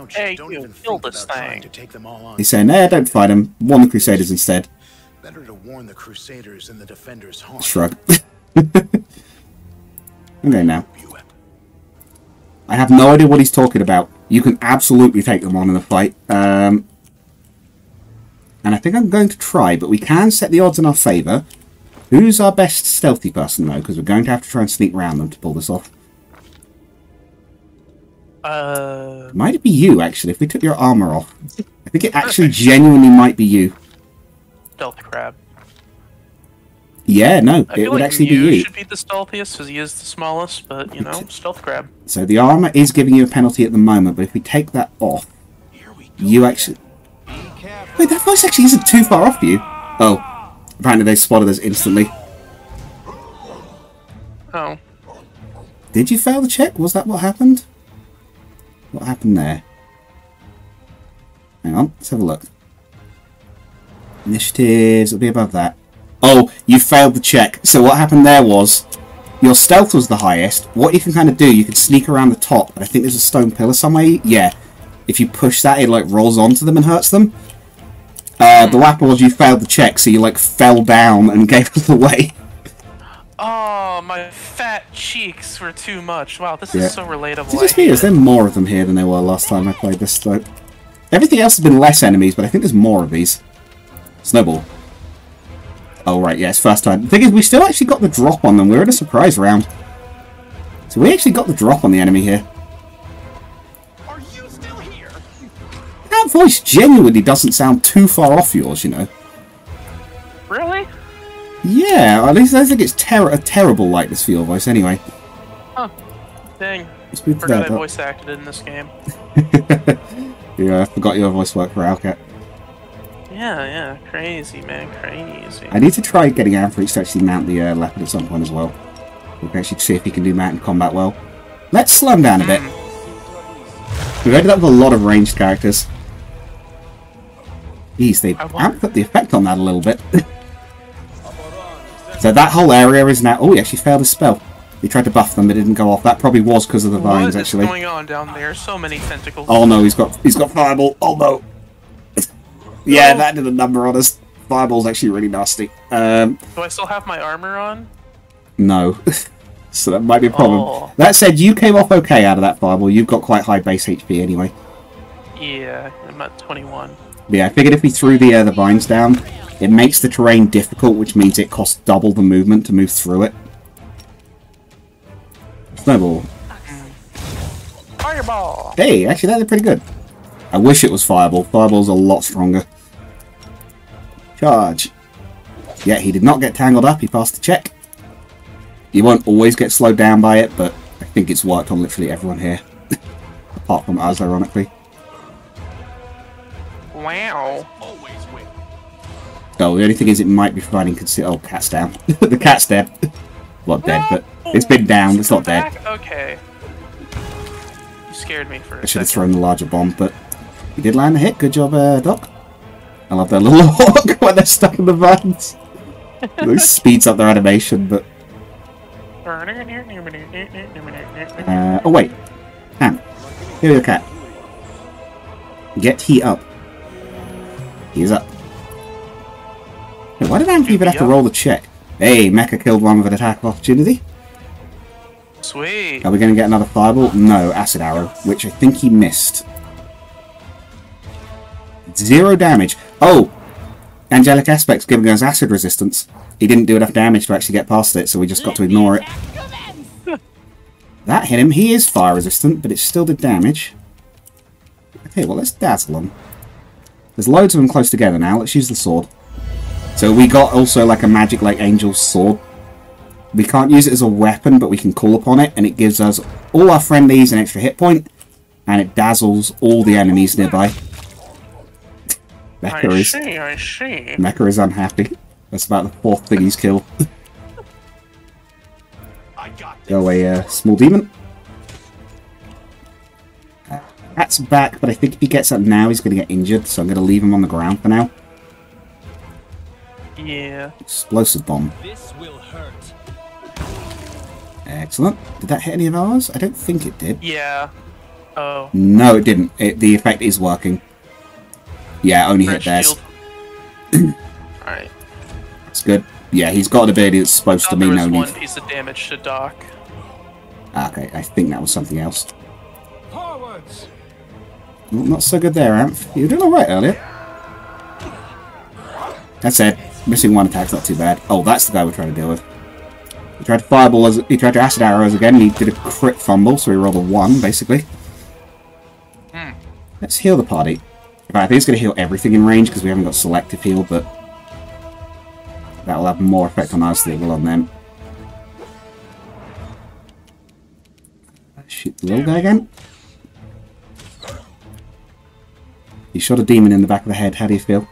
Hey, you killed this thing. He's saying, eh, don't fight him. Warn the Crusaders instead. Better to warn the Crusaders and the Defenders' harm. Shrug. Okay, now. I have no idea what he's talking about. You can absolutely take them on in a fight. And I think I'm going to try, but we can set the odds in our favour. Who's our best stealthy person, though? Because we're going to have to try and sneak around them to pull this off. Might it be you, actually, if we took your armor off? I think it actually genuinely might be you. Stealth crab. Yeah, no, it would actually be you. I feel like you should be the stealthiest, because he is the smallest, but, you know, stealth crab. So the armor is giving you a penalty at the moment, but if we take that off, you actually... Wait, that voice actually isn't too far off you. Oh, apparently they spotted us instantly. Oh. Did you fail the check? Was that what happened? What happened there? Hang on, let's have a look. Initiatives, it'll be above that. Oh, you failed the check. So what happened there was, your stealth was the highest. What you can kind of do, you can sneak around the top. I think there's a stone pillar somewhere. Yeah. If you push that, it like rolls onto them and hurts them. The lap was you failed the check, so you like fell down and gave us away. Oh, my fat cheeks were too much. Wow, this is so relatable. It's just me. Is there more of them here than there were last time I played this? Though everything else has been less enemies, but I think there's more of these. Snowball. Oh right, yeah, it's first time. The thing is, we still actually got the drop on them. We're in a surprise round, so we actually got the drop on the enemy here. Are you still here? That voice genuinely doesn't sound too far off yours, you know. Really? Yeah, at least I don't think it's terrible like this for your voice anyway. Huh. Dang. Forgot I voice acted in this game. Yeah, I forgot your voice worked for Alcat. Yeah, crazy, man, crazy. I need to try getting Amphoreetes to actually mount the leopard at some point as well. We can actually see if he can do mountain combat well. Let's slow him down a bit. We've ended up with a lot of ranged characters. Jeez, they've put the effect on that a little bit. So that whole area is now... Oh, he actually failed his spell. He tried to buff them, but it didn't go off. That probably was because of the vines, actually. What is going on down there? So many tentacles. Oh, no, he's got Fireball. Oh, no. Yeah, that did a number on us. Fireball's actually really nasty. Do I still have my armor on? No. So that might be a problem. Oh. That said, you came off okay out of that Fireball. You've got quite high base HP anyway. Yeah, I'm at 21. Yeah, I figured if we threw the vines down... It makes the terrain difficult, which means it costs double the movement to move through it. Snowball. Fireball! Hey, actually that did pretty good. I wish it was Fireball. Fireball's a lot stronger. Charge. Yeah, he did not get tangled up. He passed the check. You won't always get slowed down by it, but I think it's worked on literally everyone here. Apart from us, ironically. Wow. Oh, the only thing is it might be providing conceal. Oh, cat's down. The cat's dead. Well, dead, but it's been down. It's not dead. Okay. You scared me for a second. I should have thrown the larger bomb, but we did land a hit. Good job, Doc. I love that little hawk when they're stuck in the vines. It speeds up their animation, but... oh, wait. Ham. Here's your cat. Get he up. He's up. Why did Amp even have to roll the check? Hey, Mecha killed one with an attack of opportunity. Sweet. Are we going to get another fireball? No, acid arrow, which I think he missed. 0 damage. Oh, Angelic Aspect's giving us acid resistance. He didn't do enough damage to actually get past it, so we just got to ignore it. That hit him. He is fire resistant, but it still did damage. Okay, well, let's dazzle him. There's loads of them close together now. Let's use the sword. So we got also like a magic like angel's sword. We can't use it as a weapon, but we can call upon it, and it gives us all our friendlies an extra hit point, and it dazzles all the enemies nearby. Mecha is. I see. Mecha is unhappy. That's about the 4th thing he's killed. I got Throw a small demon. That's back, but I think if he gets up now, he's going to get injured, so I'm going to leave him on the ground for now. Yeah. Explosive bomb. This will hurt. Excellent. Did that hit any of ours? I don't think it did. Yeah. Oh. No, it didn't. The effect is working. Yeah, only hit theirs. Alright. That's good. Yeah, he's got an ability that's supposed to be no need. One piece of damage to Doc. Okay, I think that was something else. Forwards. Well, not so good there, Amph. You were doing alright earlier. That's it. Missing one attack's not too bad. Oh, that's the guy we're trying to deal with. He tried to fireball, as he tried to acid arrows again, and he did a crit fumble, so he rolled a 1, basically. Mm. Let's heal the party. In fact, I think he's going to heal everything in range, because we haven't got selective heal, but that'll have more effect on us than it will on them. Shoot the little guy again. He shot a demon in the back of the head. How do you feel?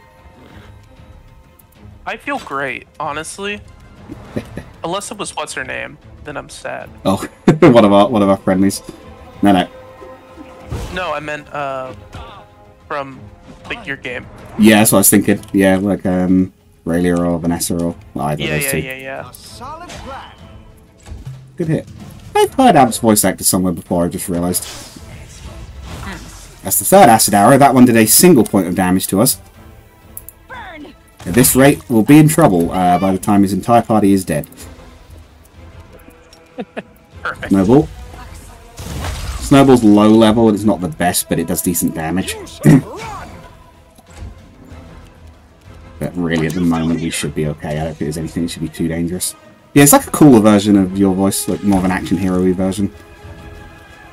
I feel great, honestly. Unless it was what's her name, then I'm sad. Oh, one of our friendlies. No. No, I meant from like your game. Yeah, that's what I was thinking. Yeah, like Raylia or Vanessa or either of those two. Yeah. Solid plan. Good hit. I've heard Amp's voice actor somewhere before. I just realised. That's the third acid arrow. That one did a single point of damage to us. At this rate, we'll be in trouble by the time his entire party is dead. Perfect. Snowball. Snowball's low level, and it's not the best, but it does decent damage. But really, at the moment, we should be okay. I don't think there's anything that should be too dangerous. Yeah, it's like a cooler version of your voice, like more of an action hero-y version.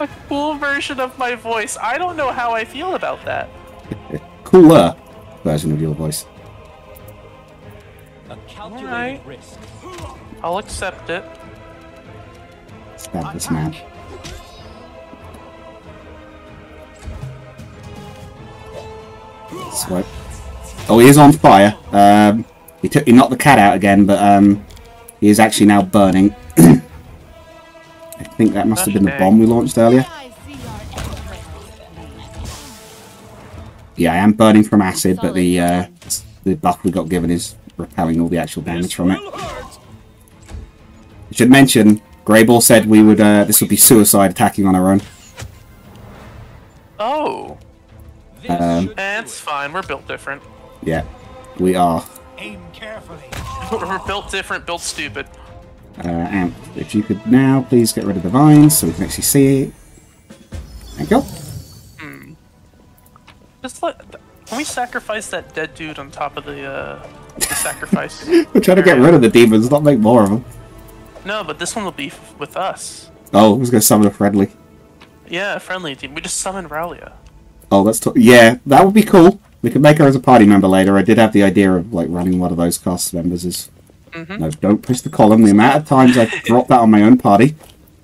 A cool version of my voice. I don't know how I feel about that. Cooler version of your voice. Alright, I'll accept it. Stab this man. Swipe. Oh, he is on fire. He knocked the cat out again, but he is actually now burning. I think that must have been the bomb we launched earlier. Yeah, I am burning from acid, but the buff we got given is repelling all the actual damage from it. I should mention, Greybor said we would. This would be suicide attacking on our own. Oh, that's fine. We're built different. Yeah, we are. Aim carefully. We're built different, built stupid. And if you could now please get rid of the vines so we can actually see it. Thank you. Hmm. Just can we sacrifice that dead dude on top of the? Sacrifice. We're trying to get rid of the demons, not make more of them. No, but this one will be with us. Oh, who's going to summon a friendly? Yeah, a friendly team. We just summoned Rowlia. Oh, that's yeah, that would be cool. We could make her as a party member later. I did have the idea of like running one of those cast members as... No, don't push the column. The amount of times I've dropped that on my own party.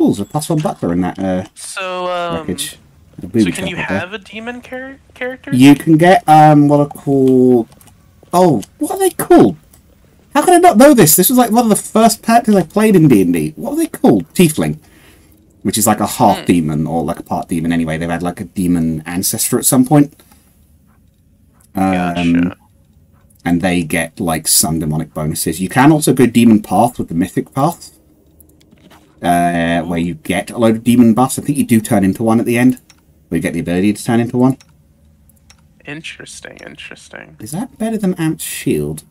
Ooh, there's a +1 butler in that wreckage. So can you have a demon character? You can get what are called... Oh, what are they called? How could I not know this? This was like one of the first characters I played in D&D. What are they called? Tiefling. Which is like a half-demon, or like a part-demon anyway. They've had like a demon ancestor at some point. Gotcha. And they get like some demonic bonuses. You can also go demon path with the mythic path. Where you get a load of demon buffs. I think you do turn into one at the end. Where you get the ability to turn into one. Interesting, interesting. Is that better than Amp's shield?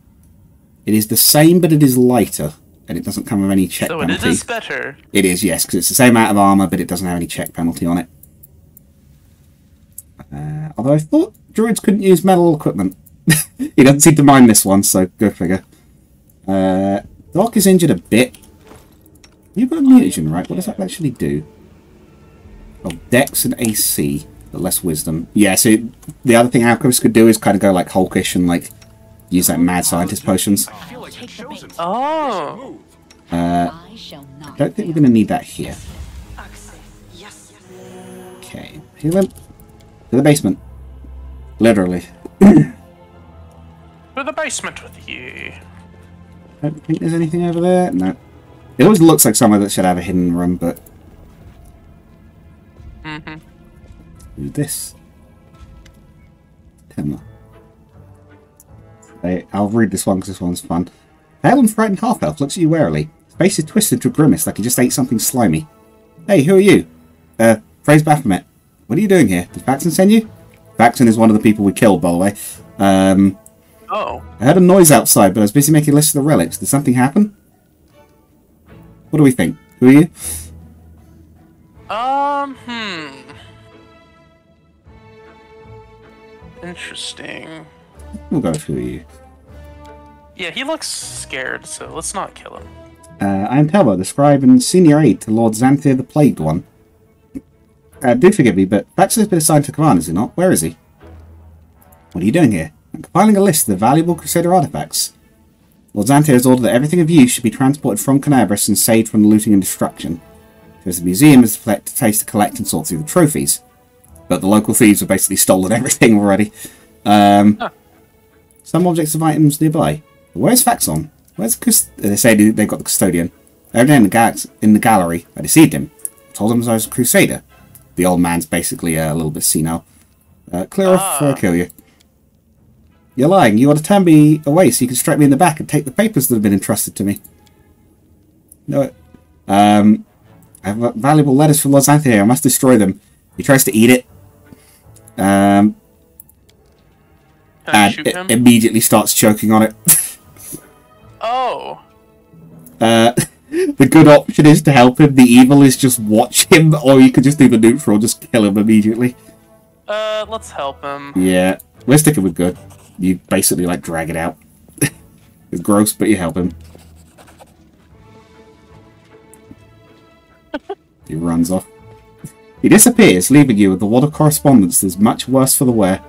It is the same, but it is lighter, and it doesn't come with any check penalty. So it is better. It is, yes, because it's the same amount of armor, but it doesn't have any check penalty on it. Although I thought druids couldn't use metal equipment. He doesn't seem to mind this one, so go figure. Doc is injured a bit. You've got a mutagen, right? What does that actually do? Oh, Dex and AC. But less wisdom. Yeah, so the other thing alchemists could do is kind of go like Hulkish and like use like mad scientist potions. Oh! I don't think we're going to need that here. Okay, heal him. To the basement. Literally. To the basement with you. I don't think there's anything over there. No. It always looks like somewhere that should have a hidden room, but... Mm-hmm. Do this. Timmer. I'll read this one because this one's fun. Pale and frightened half-elf looks at you warily. His face is twisted to a grimace like he just ate something slimy. Hey, who are you? Praise Baphomet. What are you doing here? Did Paxton send you? Paxton is one of the people we killed, by the way. Oh. I heard a noise outside, but I was busy making a list of the relics. Did something happen? What do we think? Who are you? Interesting. We'll go with who are you. Yeah, he looks scared, so let's not kill him. I am Telva, the scribe and senior aide to Lord Xanthir the Plagued One. Do forgive me, but Baxter's been assigned to command, is he not? Where is he? What are you doing here? I'm compiling a list of the valuable Crusader artifacts. Lord Xanthir has ordered that everything of use should be transported from Canaveras and saved from looting and destruction. So the museum is to collect and sort through the trophies. But the local thieves have basically stolen everything already. Some objects of items nearby. Where's Faxon? Where's they say they've got the custodian. Over there in the gallery, I deceived him. I told him I was a crusader. The old man's basically a little bit senile. Clear off before I kill you. You're lying. You ought to turn me away so you can strike me in the back and take the papers that have been entrusted to me. No. I have valuable letters from Lozatha here. I must destroy them. He tries to eat it. And it immediately starts choking on it. Oh. The good option is to help him. The evil is just watch him, or you could just do the neutral, just kill him immediately. Let's help him. Yeah, we're sticking with good. You basically like drag it out. It's gross, but you help him. He runs off. He disappears, leaving you with a wad of correspondence that's much worse for the wear.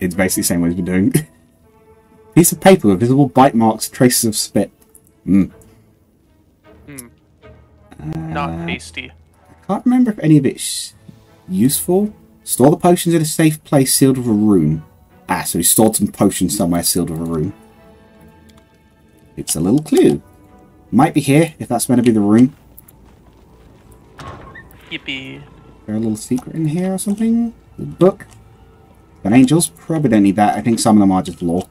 It's basically the same way he's been doing. Piece of paper with visible bite marks, traces of spit. Not tasty. I can't remember if any of it's useful. Store the potions in a safe place sealed with a rune. Ah, so he stored some potions somewhere sealed with a rune. It's a little clue. Might be here, if that's meant to be the rune. Yippee. Is there a little secret in here or something? The book. But angels probably don't need that. I think some of them are just lore.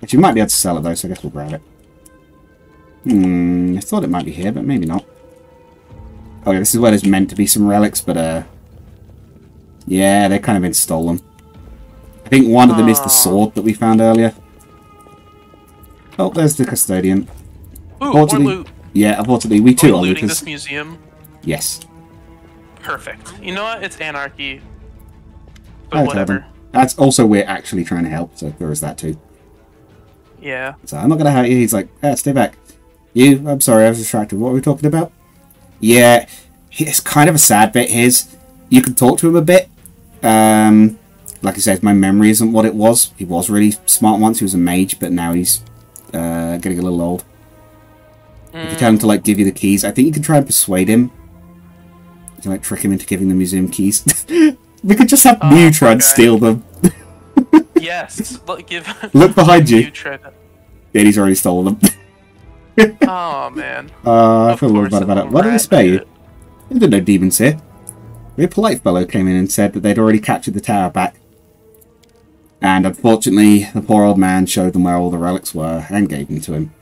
Which you might be able to sell it though, so I guess we'll grab it. I thought it might be here, but maybe not. Oh yeah, this is where there's meant to be some relics, but yeah, they've kind of been stolen. I think one of them is the sword that we found earlier. Oh, there's the custodian. Ooh, more loot. Yeah, unfortunately, we too are looting this museum. Yes. Perfect. You know what? It's anarchy. But whatever. That's also we're actually trying to help, so there is that too. Yeah. So I'm not going to hurt you. He's like, hey, stay back. You, I'm sorry, I was distracted. What were we talking about? Yeah, it's kind of a sad bit. His, you can talk to him a bit. Like I said, my memory isn't what it was. He was really smart once. He was a mage, but now he's getting a little old. If you tell him to like give you the keys, I think you can try and persuade him. You can like trick him into giving the museum keys. We could just have you try and steal them. Yes, look behind you. Yeah, he's already stolen them. Oh man. I feel a little bad about it. Why did I spare you? There are no demons here. A polite fellow came in and said that they'd already captured the tower back. And unfortunately, the poor old man showed them where all the relics were and gave them to him.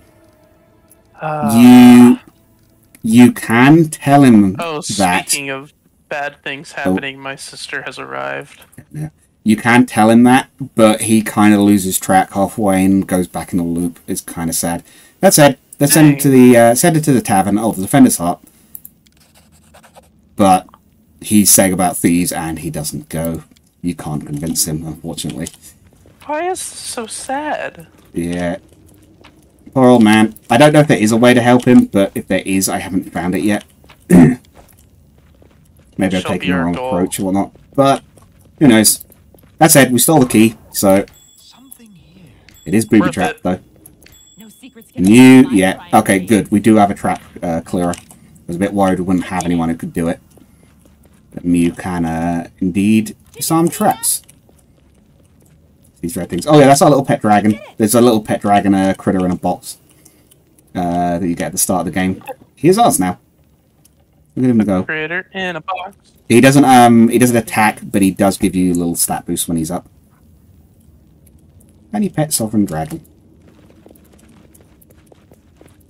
You can tell him that. Speaking of bad things happening, my sister has arrived. Yeah. You can tell him that, but he kind of loses track halfway and goes back in the loop. It's kind of sad. That said, let's send it to the tavern of the Defender's Heart. But he's saying about thieves, and he doesn't go. You can't convince him, unfortunately. Why is this so sad? Yeah. Poor old man. I don't know if there is a way to help him, but if there is, I haven't found it yet. Maybe I've taken the wrong approach or whatnot. But, who knows. That said, we stole the key, so it is booby trap though. No secrets. New, yeah, okay, good. We do have a trap clearer. I was a bit worried we wouldn't have anyone who could do it. But Mew can indeed disarm traps. These red things. Oh yeah, that's our little pet dragon. There's a little pet dragon critter in a box. that you get at the start of the game. Here's ours now. Look at him go. Critter in a box. He doesn't attack, but he does give you a little stat boost when he's up. And he pets Sovereign Dragon.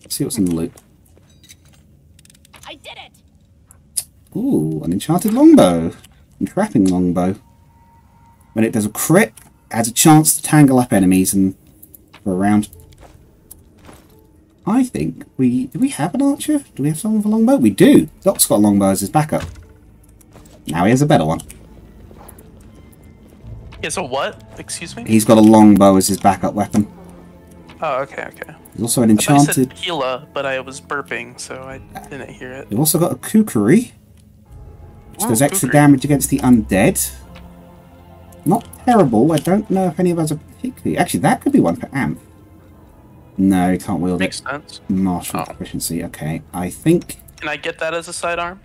Let's see what's in the loot. I did it. Ooh, an enchanted longbow. Entrapping longbow. When it does a crit, it has a chance to tangle up enemies and for a round. I think we... Do we have an archer? Do we have someone with a longbow? We do! Doc's got a longbow as his backup. Now he has a better one. He has a what? Excuse me? He's got a longbow as his backup weapon. Oh, okay, okay. He's also an enchanted... I said tequila, but I was burping, so I didn't hear it. We've also got a kukri, which does extra damage against the undead. Not terrible. I don't know if any of us are particularly... Actually, that could be one for Amp. No, you can't wield it. Makes sense. Martial proficiency. Oh. Okay, I think... Can I get that as a sidearm?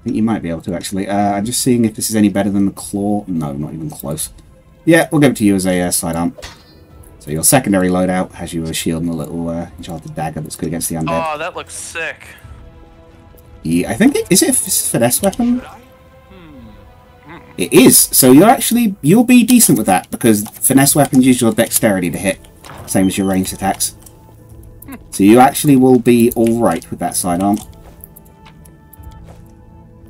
I think you might be able to, actually. I'm just seeing if this is any better than the claw. No, not even close. Yeah, we'll give it to you as a sidearm. So your secondary loadout has you a shield and a little enchanted dagger that's good against the undead. Oh, that looks sick. Yeah, I think it... Is it a finesse weapon? It is. So you're actually... You'll be decent with that, because finesse weapons use your dexterity to hit. Same as your ranged attacks. So you actually will be alright with that sidearm.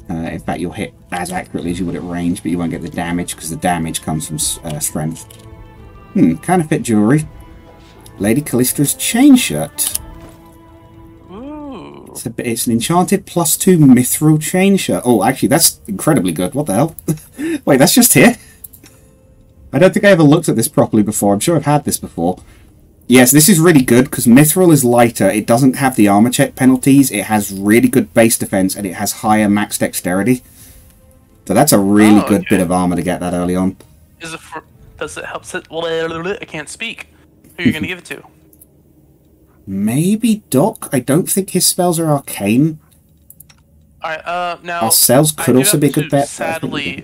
In fact, you'll hit as accurately as you would at range, but you won't get the damage, because the damage comes from strength. Kind of fit jewelry. Lady Callistra's Chain Shirt. Ooh. It's an enchanted +2 mithril chain shirt. Oh, actually, that's incredibly good. What the hell? Wait, that's just here? I don't think I ever looked at this properly before. I'm sure I've had this before. Yes, this is really good because mithril is lighter. It doesn't have the armor check penalties. It has really good base defense and it has higher max dexterity. So that's a really good bit of armor to get that early on. Is it for, does it help? I can't speak. Who are you going to give it to? Maybe Doc. I don't think his spells are arcane. All right. Now our spells could also be a good bet. Sadly,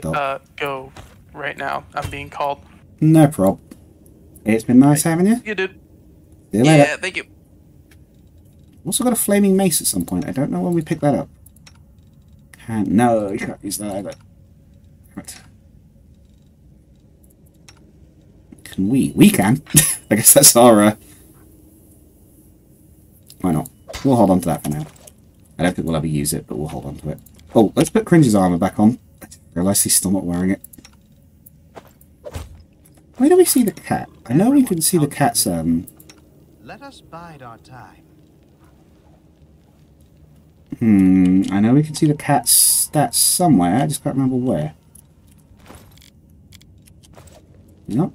go. Right now, I'm being called. No problem. It's been nice having you. You did. See you later. Yeah, thank you. Also got a flaming mace at some point. I don't know when we picked that up. Can't. No, you can't use that either. Right. Can we? We can. I guess that's our. Why not? We'll hold on to that for now. I don't think we'll ever use it, but we'll hold on to it. Oh, let's put Cringe's armor back on. I didn't realize he's still not wearing it. Where do we see the cat? I know we can see the cat's, Let us bide our time. I know we can see the cat's stats somewhere. I just can't remember where. Nope.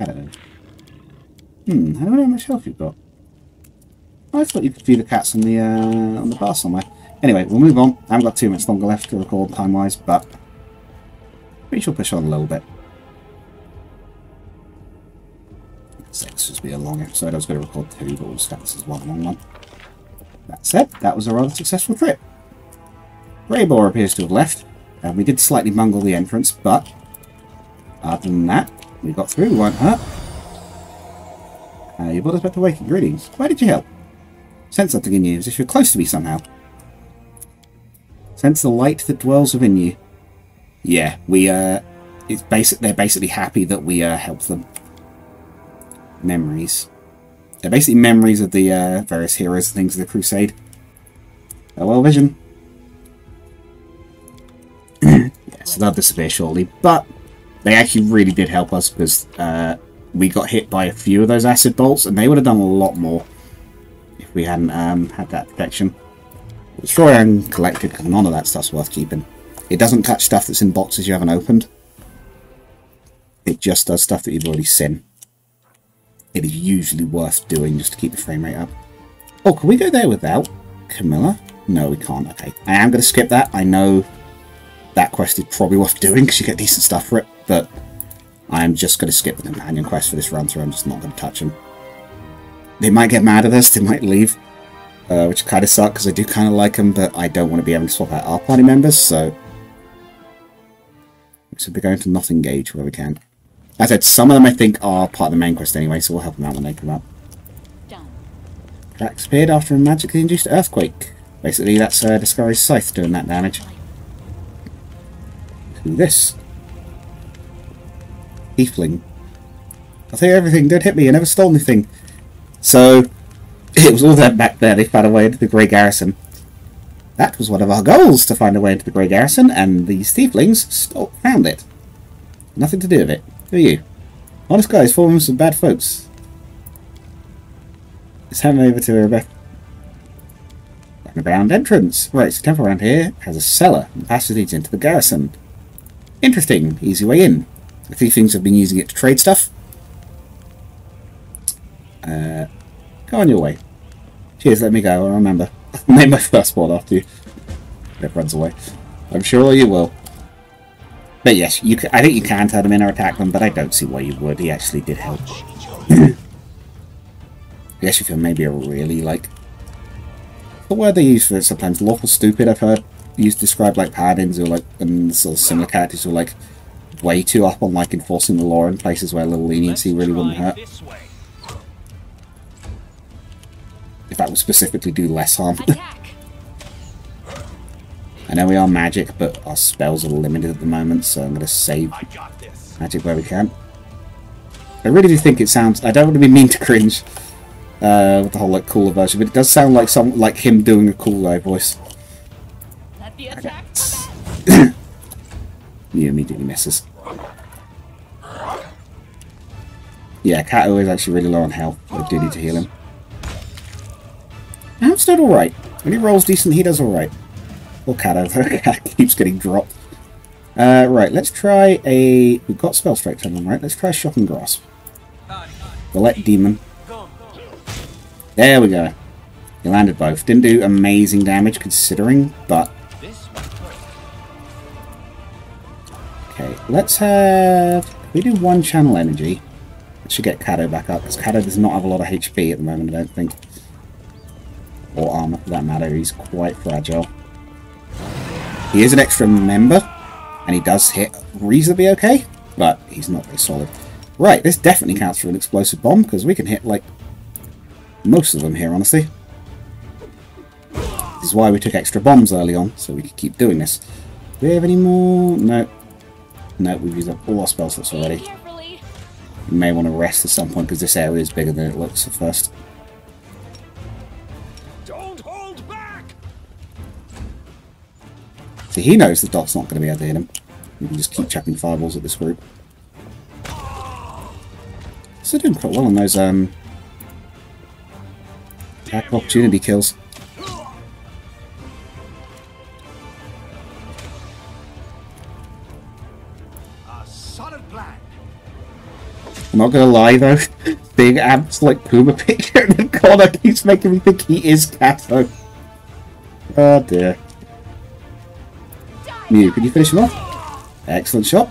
Hello. I don't know how much health you've got. I thought you could see the cats on the bar somewhere. Anyway, we'll move on. I haven't got too much longer left to record time-wise, but... We shall push on a little bit. This would be a long episode. I was going to record 2, but we'll just have this as one long one. That said, that was a rather successful trip. Greybor appears to have left, and we did slightly bungle the entrance, but other than that, we got through. We weren't hurt. You brought us back to Waking Greetings. Why did you help? Sense something in you, as if you're close to me somehow. Sense the light that dwells within you. Yeah, we, they're basically happy that we, helped them. Memories. They're basically memories of the various heroes and things of the crusade. Well, Vision. Yes, they'll disappear shortly, but they actually really did help us because we got hit by a few of those acid bolts and they would have done a lot more if we hadn't had that protection. Destroy and collected because none of that stuff's worth keeping. It doesn't touch stuff that's in boxes you haven't opened. It just does stuff that you've already seen. It is usually worth doing just to keep the frame rate up. Oh, can we go there without Camilla? No, we can't. Okay. I am going to skip that. I know that quest is probably worth doing because you get decent stuff for it, but I'm just going to skip the companion quest for this run through. I'm just not going to touch them. They might get mad at us. They might leave, which kind of sucks because I do kind of like them, but I don't want to be having to swap out our party members, so... we're going to Nothing Gauge where we can. As I said, some of them I think are part of the main quest anyway, so we'll help them out when they come up. Done. That speared after a magically induced earthquake. Basically, that's Disguise Scythe doing that damage. Do this. Heathling. I'll tell you everything, don't hit me, I never stole anything. So, it was all them back there, they found a way into the Grey Garrison. That was one of our goals, to find a way into the Grey Garrison, and these Tieflings found it. Nothing to do with it. Who are you? Honest guys, forming some bad folks. Let's hand over to Rebecca. Underground entrance. Right, so the temple around here has a cellar and passages into the garrison. Interesting, easy way in. A few things have been using it to trade stuff. Go on your way. Cheers, let me go, I'll remember. I made my first one after you. It runs away. I'm sure you will. But yes, you can, I think you can turn them in or attack them, but I don't see why you would. He actually did help. Yes, you can maybe really like... The word they use for it sometimes, lawful stupid, I've heard used described like paladins or like, and sort of similar characters who are like way too up on like enforcing the law in places where a little leniency really wouldn't hurt. If that would specifically do less harm. I know we are magic, but our spells are limited at the moment, so I'm going to save magic where we can. I really do think it sounds... I don't want to be mean to cringe with the whole like cooler version, but it does sound like some like him doing a cool guy voice. Let the attack commence. He immediately misses. Yeah, Kato is actually really low on health. I do need to heal him. Amstead alright. When he rolls decent, he does alright. Or Kato keeps getting dropped. Right, let's try a... We've got Spell Strike on them, right? Let's try Shocking Grasp. Roulette Demon. There we go. He landed both. Didn't do amazing damage considering, but... Okay, let's have... If we do one channel energy, it should get Kato back up, because Kato does not have a lot of HP at the moment, I don't think. Or armor for that matter, he's quite fragile. He is an extra member, and he does hit reasonably okay, but he's not very solid. Right, this definitely counts for an explosive bomb, because we can hit, like... most of them here, honestly. This is why we took extra bombs early on, so we could keep doing this. Do we have any more? No. No, we've used up all our spell slots already. We may want to rest at some point, because this area is bigger than it looks at first. Don't hold back! See, he knows the dot's not going to be able to hit him. We can just keep chucking fireballs at this group. Still doing quite well on those, attack opportunity kills. A solid plan. I'm not gonna lie though, being Amp's like Puma picture in the corner keeps making me think he is Kato. Oh dear. Mew, can you finish him off? Excellent shot.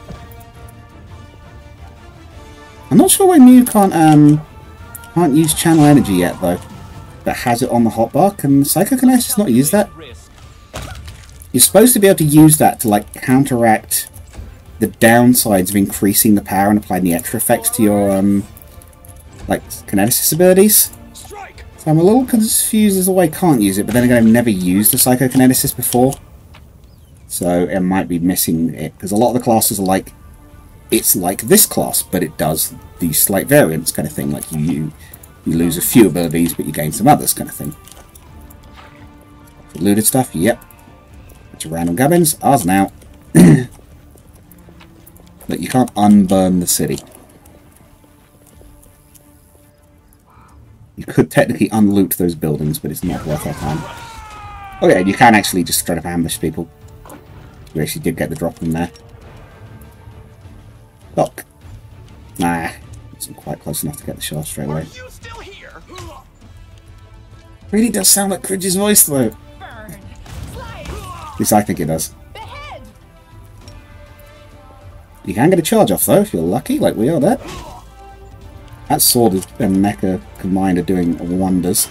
I'm not sure why Mew can't use channel energy yet though. That has it on the hotbar. Can Psychokinesis just not use that? You're supposed to be able to use that to like counteract the downsides of increasing the power and applying the extra effects to your like Kinesis abilities. So I'm a little confused as to why I can't use it, but then again I've never used the Psychokinesis before, so it might be missing it, because a lot of the classes are like, it's like this class, but it does these slight variants kind of thing, like you lose a few abilities, but you gain some others, kind of thing. For looted stuff, yep. Bunch of random gubbins. Ours now. Look, you can't unburn the city. You could technically unloot those buildings, but it's not worth our time. Oh yeah, you can actually just straight up ambush people. We actually did get the drop in there. Look. Nah. Wasn't quite close enough to get the shot straight away. Really does sound like Cringe's voice though. At least I think it does. You can get a charge off though if you're lucky, like we are there. That sword and mecha combined are doing wonders.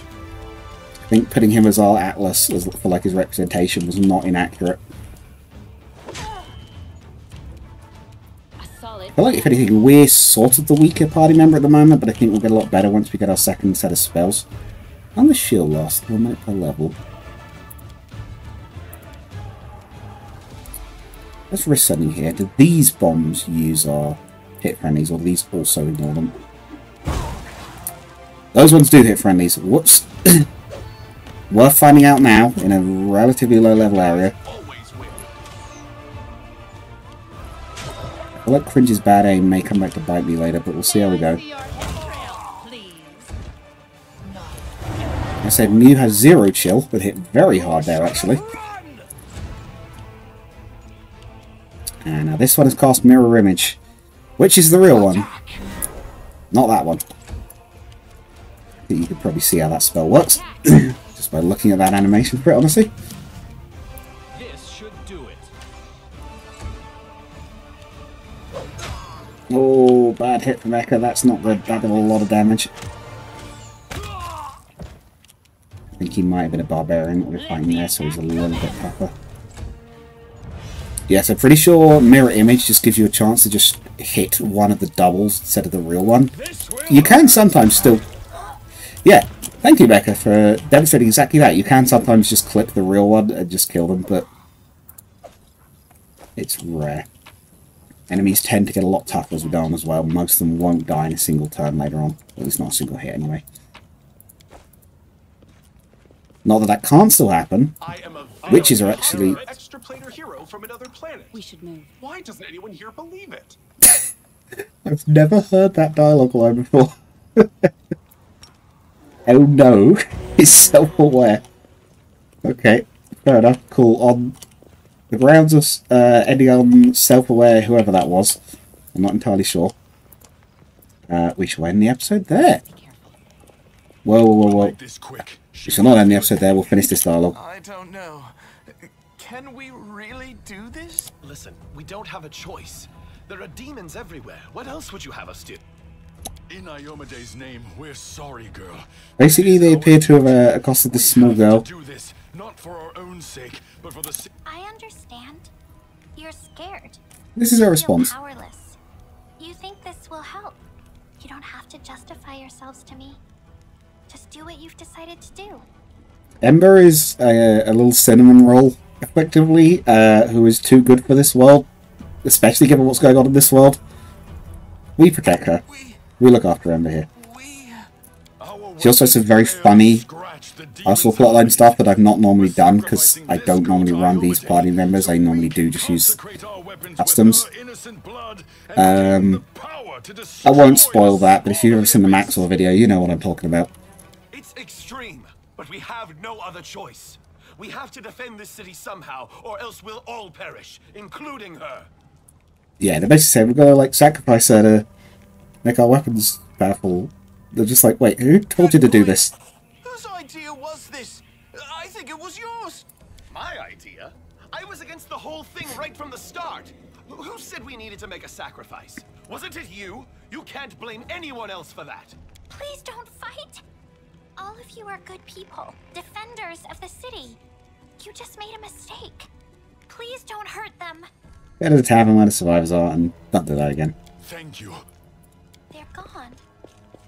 I think putting him as our Atlas for like his representation was not inaccurate. I feel like, if anything, we're sort of the weaker party member at the moment, but I think we'll get a lot better once we get our second set of spells. and the shield loss, 1 minute per level. Let's risk something here. Do these bombs use our hit friendlies, or do these also ignore them? Those ones do hit friendlies. Whoops. Worth finding out now in a relatively low level area. I like Cringe's bad aim may come back to bite me later, but we'll see how we go. I said Mew has zero chill, but hit very hard there actually. And now this one has cast Mirror Image, which is the real one, not that one. You can probably see how that spell works just by looking at that animation for it, honestly. This should do it. Oh, bad hit from Mecha. That's not good. That did a lot of damage. I think he might have been a barbarian that we were fighting there, so he's a little bit tougher. Yeah, so pretty sure Mirror Image just gives you a chance to just hit one of the doubles instead of the real one. You can sometimes still... Yeah, thank you, Becca, for demonstrating exactly that. You can sometimes just clip the real one and just kill them, but it's rare. Enemies tend to get a lot tougher as we go on as well. Most of them won't die in a single turn later on. At least not a single hit, anyway. Not that that can't still happen. Witches are actually... We should move. Why doesn't anyone here believe it? I've never heard that dialogue line before. Oh no, he's self-aware. Okay, fair enough, cool. On the grounds of ending on self-aware, whoever that was, I'm not entirely sure. We shall end the episode there. Whoa, whoa, whoa, whoa. We shall not end the episode there, we'll finish this dialogue. I don't know. Can we really do this? Listen, we don't have a choice. There are demons everywhere. What else would you have us do? In Iomade's name, we're sorry, girl. Basically, they appear to have accosted this small girl. Not for our own sake, but for the... I understand. You're scared. This is her response. You're powerless. You think this will help. You don't have to justify yourselves to me. Just do what you've decided to do. Ember is a little cinnamon roll, effectively, who is too good for this world, especially given what's going on in this world. We protect her. We look after Ember here. She also has some very funny hustle plotline stuff that I've not normally done because I don't normally run these party members. I normally do just use customs. I won't spoil that, but if you've ever seen the Maxwell video, you know what I'm talking about. It's extreme, but we have no other choice. We have to defend this city somehow, or else we'll all perish, including her. Yeah, they basically say we've got to like sacrifice her to make our weapons powerful. They're just like, wait, who told you to do this? Whose idea was this? I think it was yours. My idea? I was against the whole thing right from the start. Who said we needed to make a sacrifice? Wasn't it you? You can't blame anyone else for that. Please don't fight. All of you are good people, defenders of the city. You just made a mistake. Please don't hurt them. Go to the tavern where the survivors are and don't do that again. Thank you. They're gone,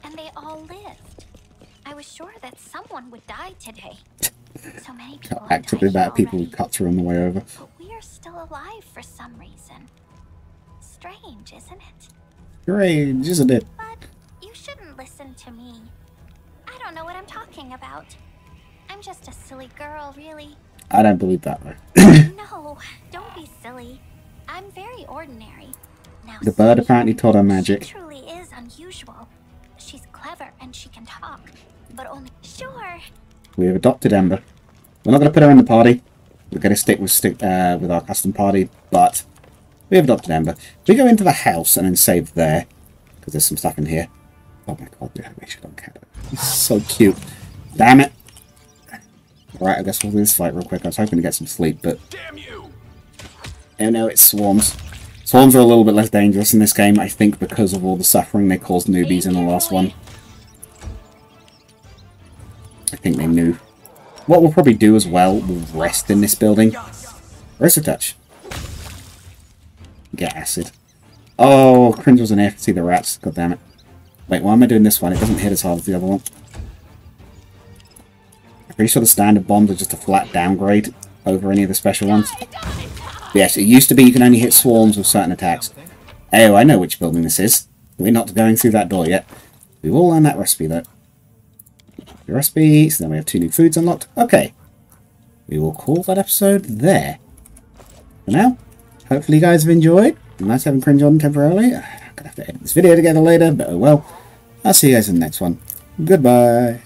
and they all lived. I was sure that someone would die today. So many people actively bad people cut through on the way over. But we are still alive for some reason. Strange, isn't it? Strange, isn't it? But you shouldn't listen to me. I don't know what I'm talking about. I'm just a silly girl, really. I don't believe that though. No, don't be silly. I'm very ordinary. Now, the bird apparently taught her magic. She truly is unusual. She's clever and she can talk, but only... Sure. We have adopted Ember. We're not going to put her in the party. We're going to stick with our custom party, but we have adopted Ember. We go into the house and then save there, because there's some stuff in here. Oh my god, the animation on Cat. He's so cute. Damn it. Alright, I guess we'll do this fight real quick. I was hoping to get some sleep, but... Damn you. Oh no, it swarms. Swarms are a little bit less dangerous in this game, I think, because of all the suffering they caused newbies in the last one. I think they knew. What we'll probably do as well, we'll rest in this building. Where's the touch? Get acid. Oh, Cringe was in here to see the rats. God damn it. Wait, why am I doing this one? It doesn't hit as hard as the other one. Pretty sure the standard bombs are just a flat downgrade over any of the special ones. Yes, it used to be you can only hit swarms with certain attacks. Oh, I know which building this is. We're not going through that door yet. We will learn that recipe, though. The recipe, so now we have 2 new foods unlocked. Okay. We will call that episode there. For now, hopefully you guys have enjoyed. Nice having cringe on temporarily. I'm going to have to edit this video together later, but oh well. I'll see you guys in the next one. Goodbye.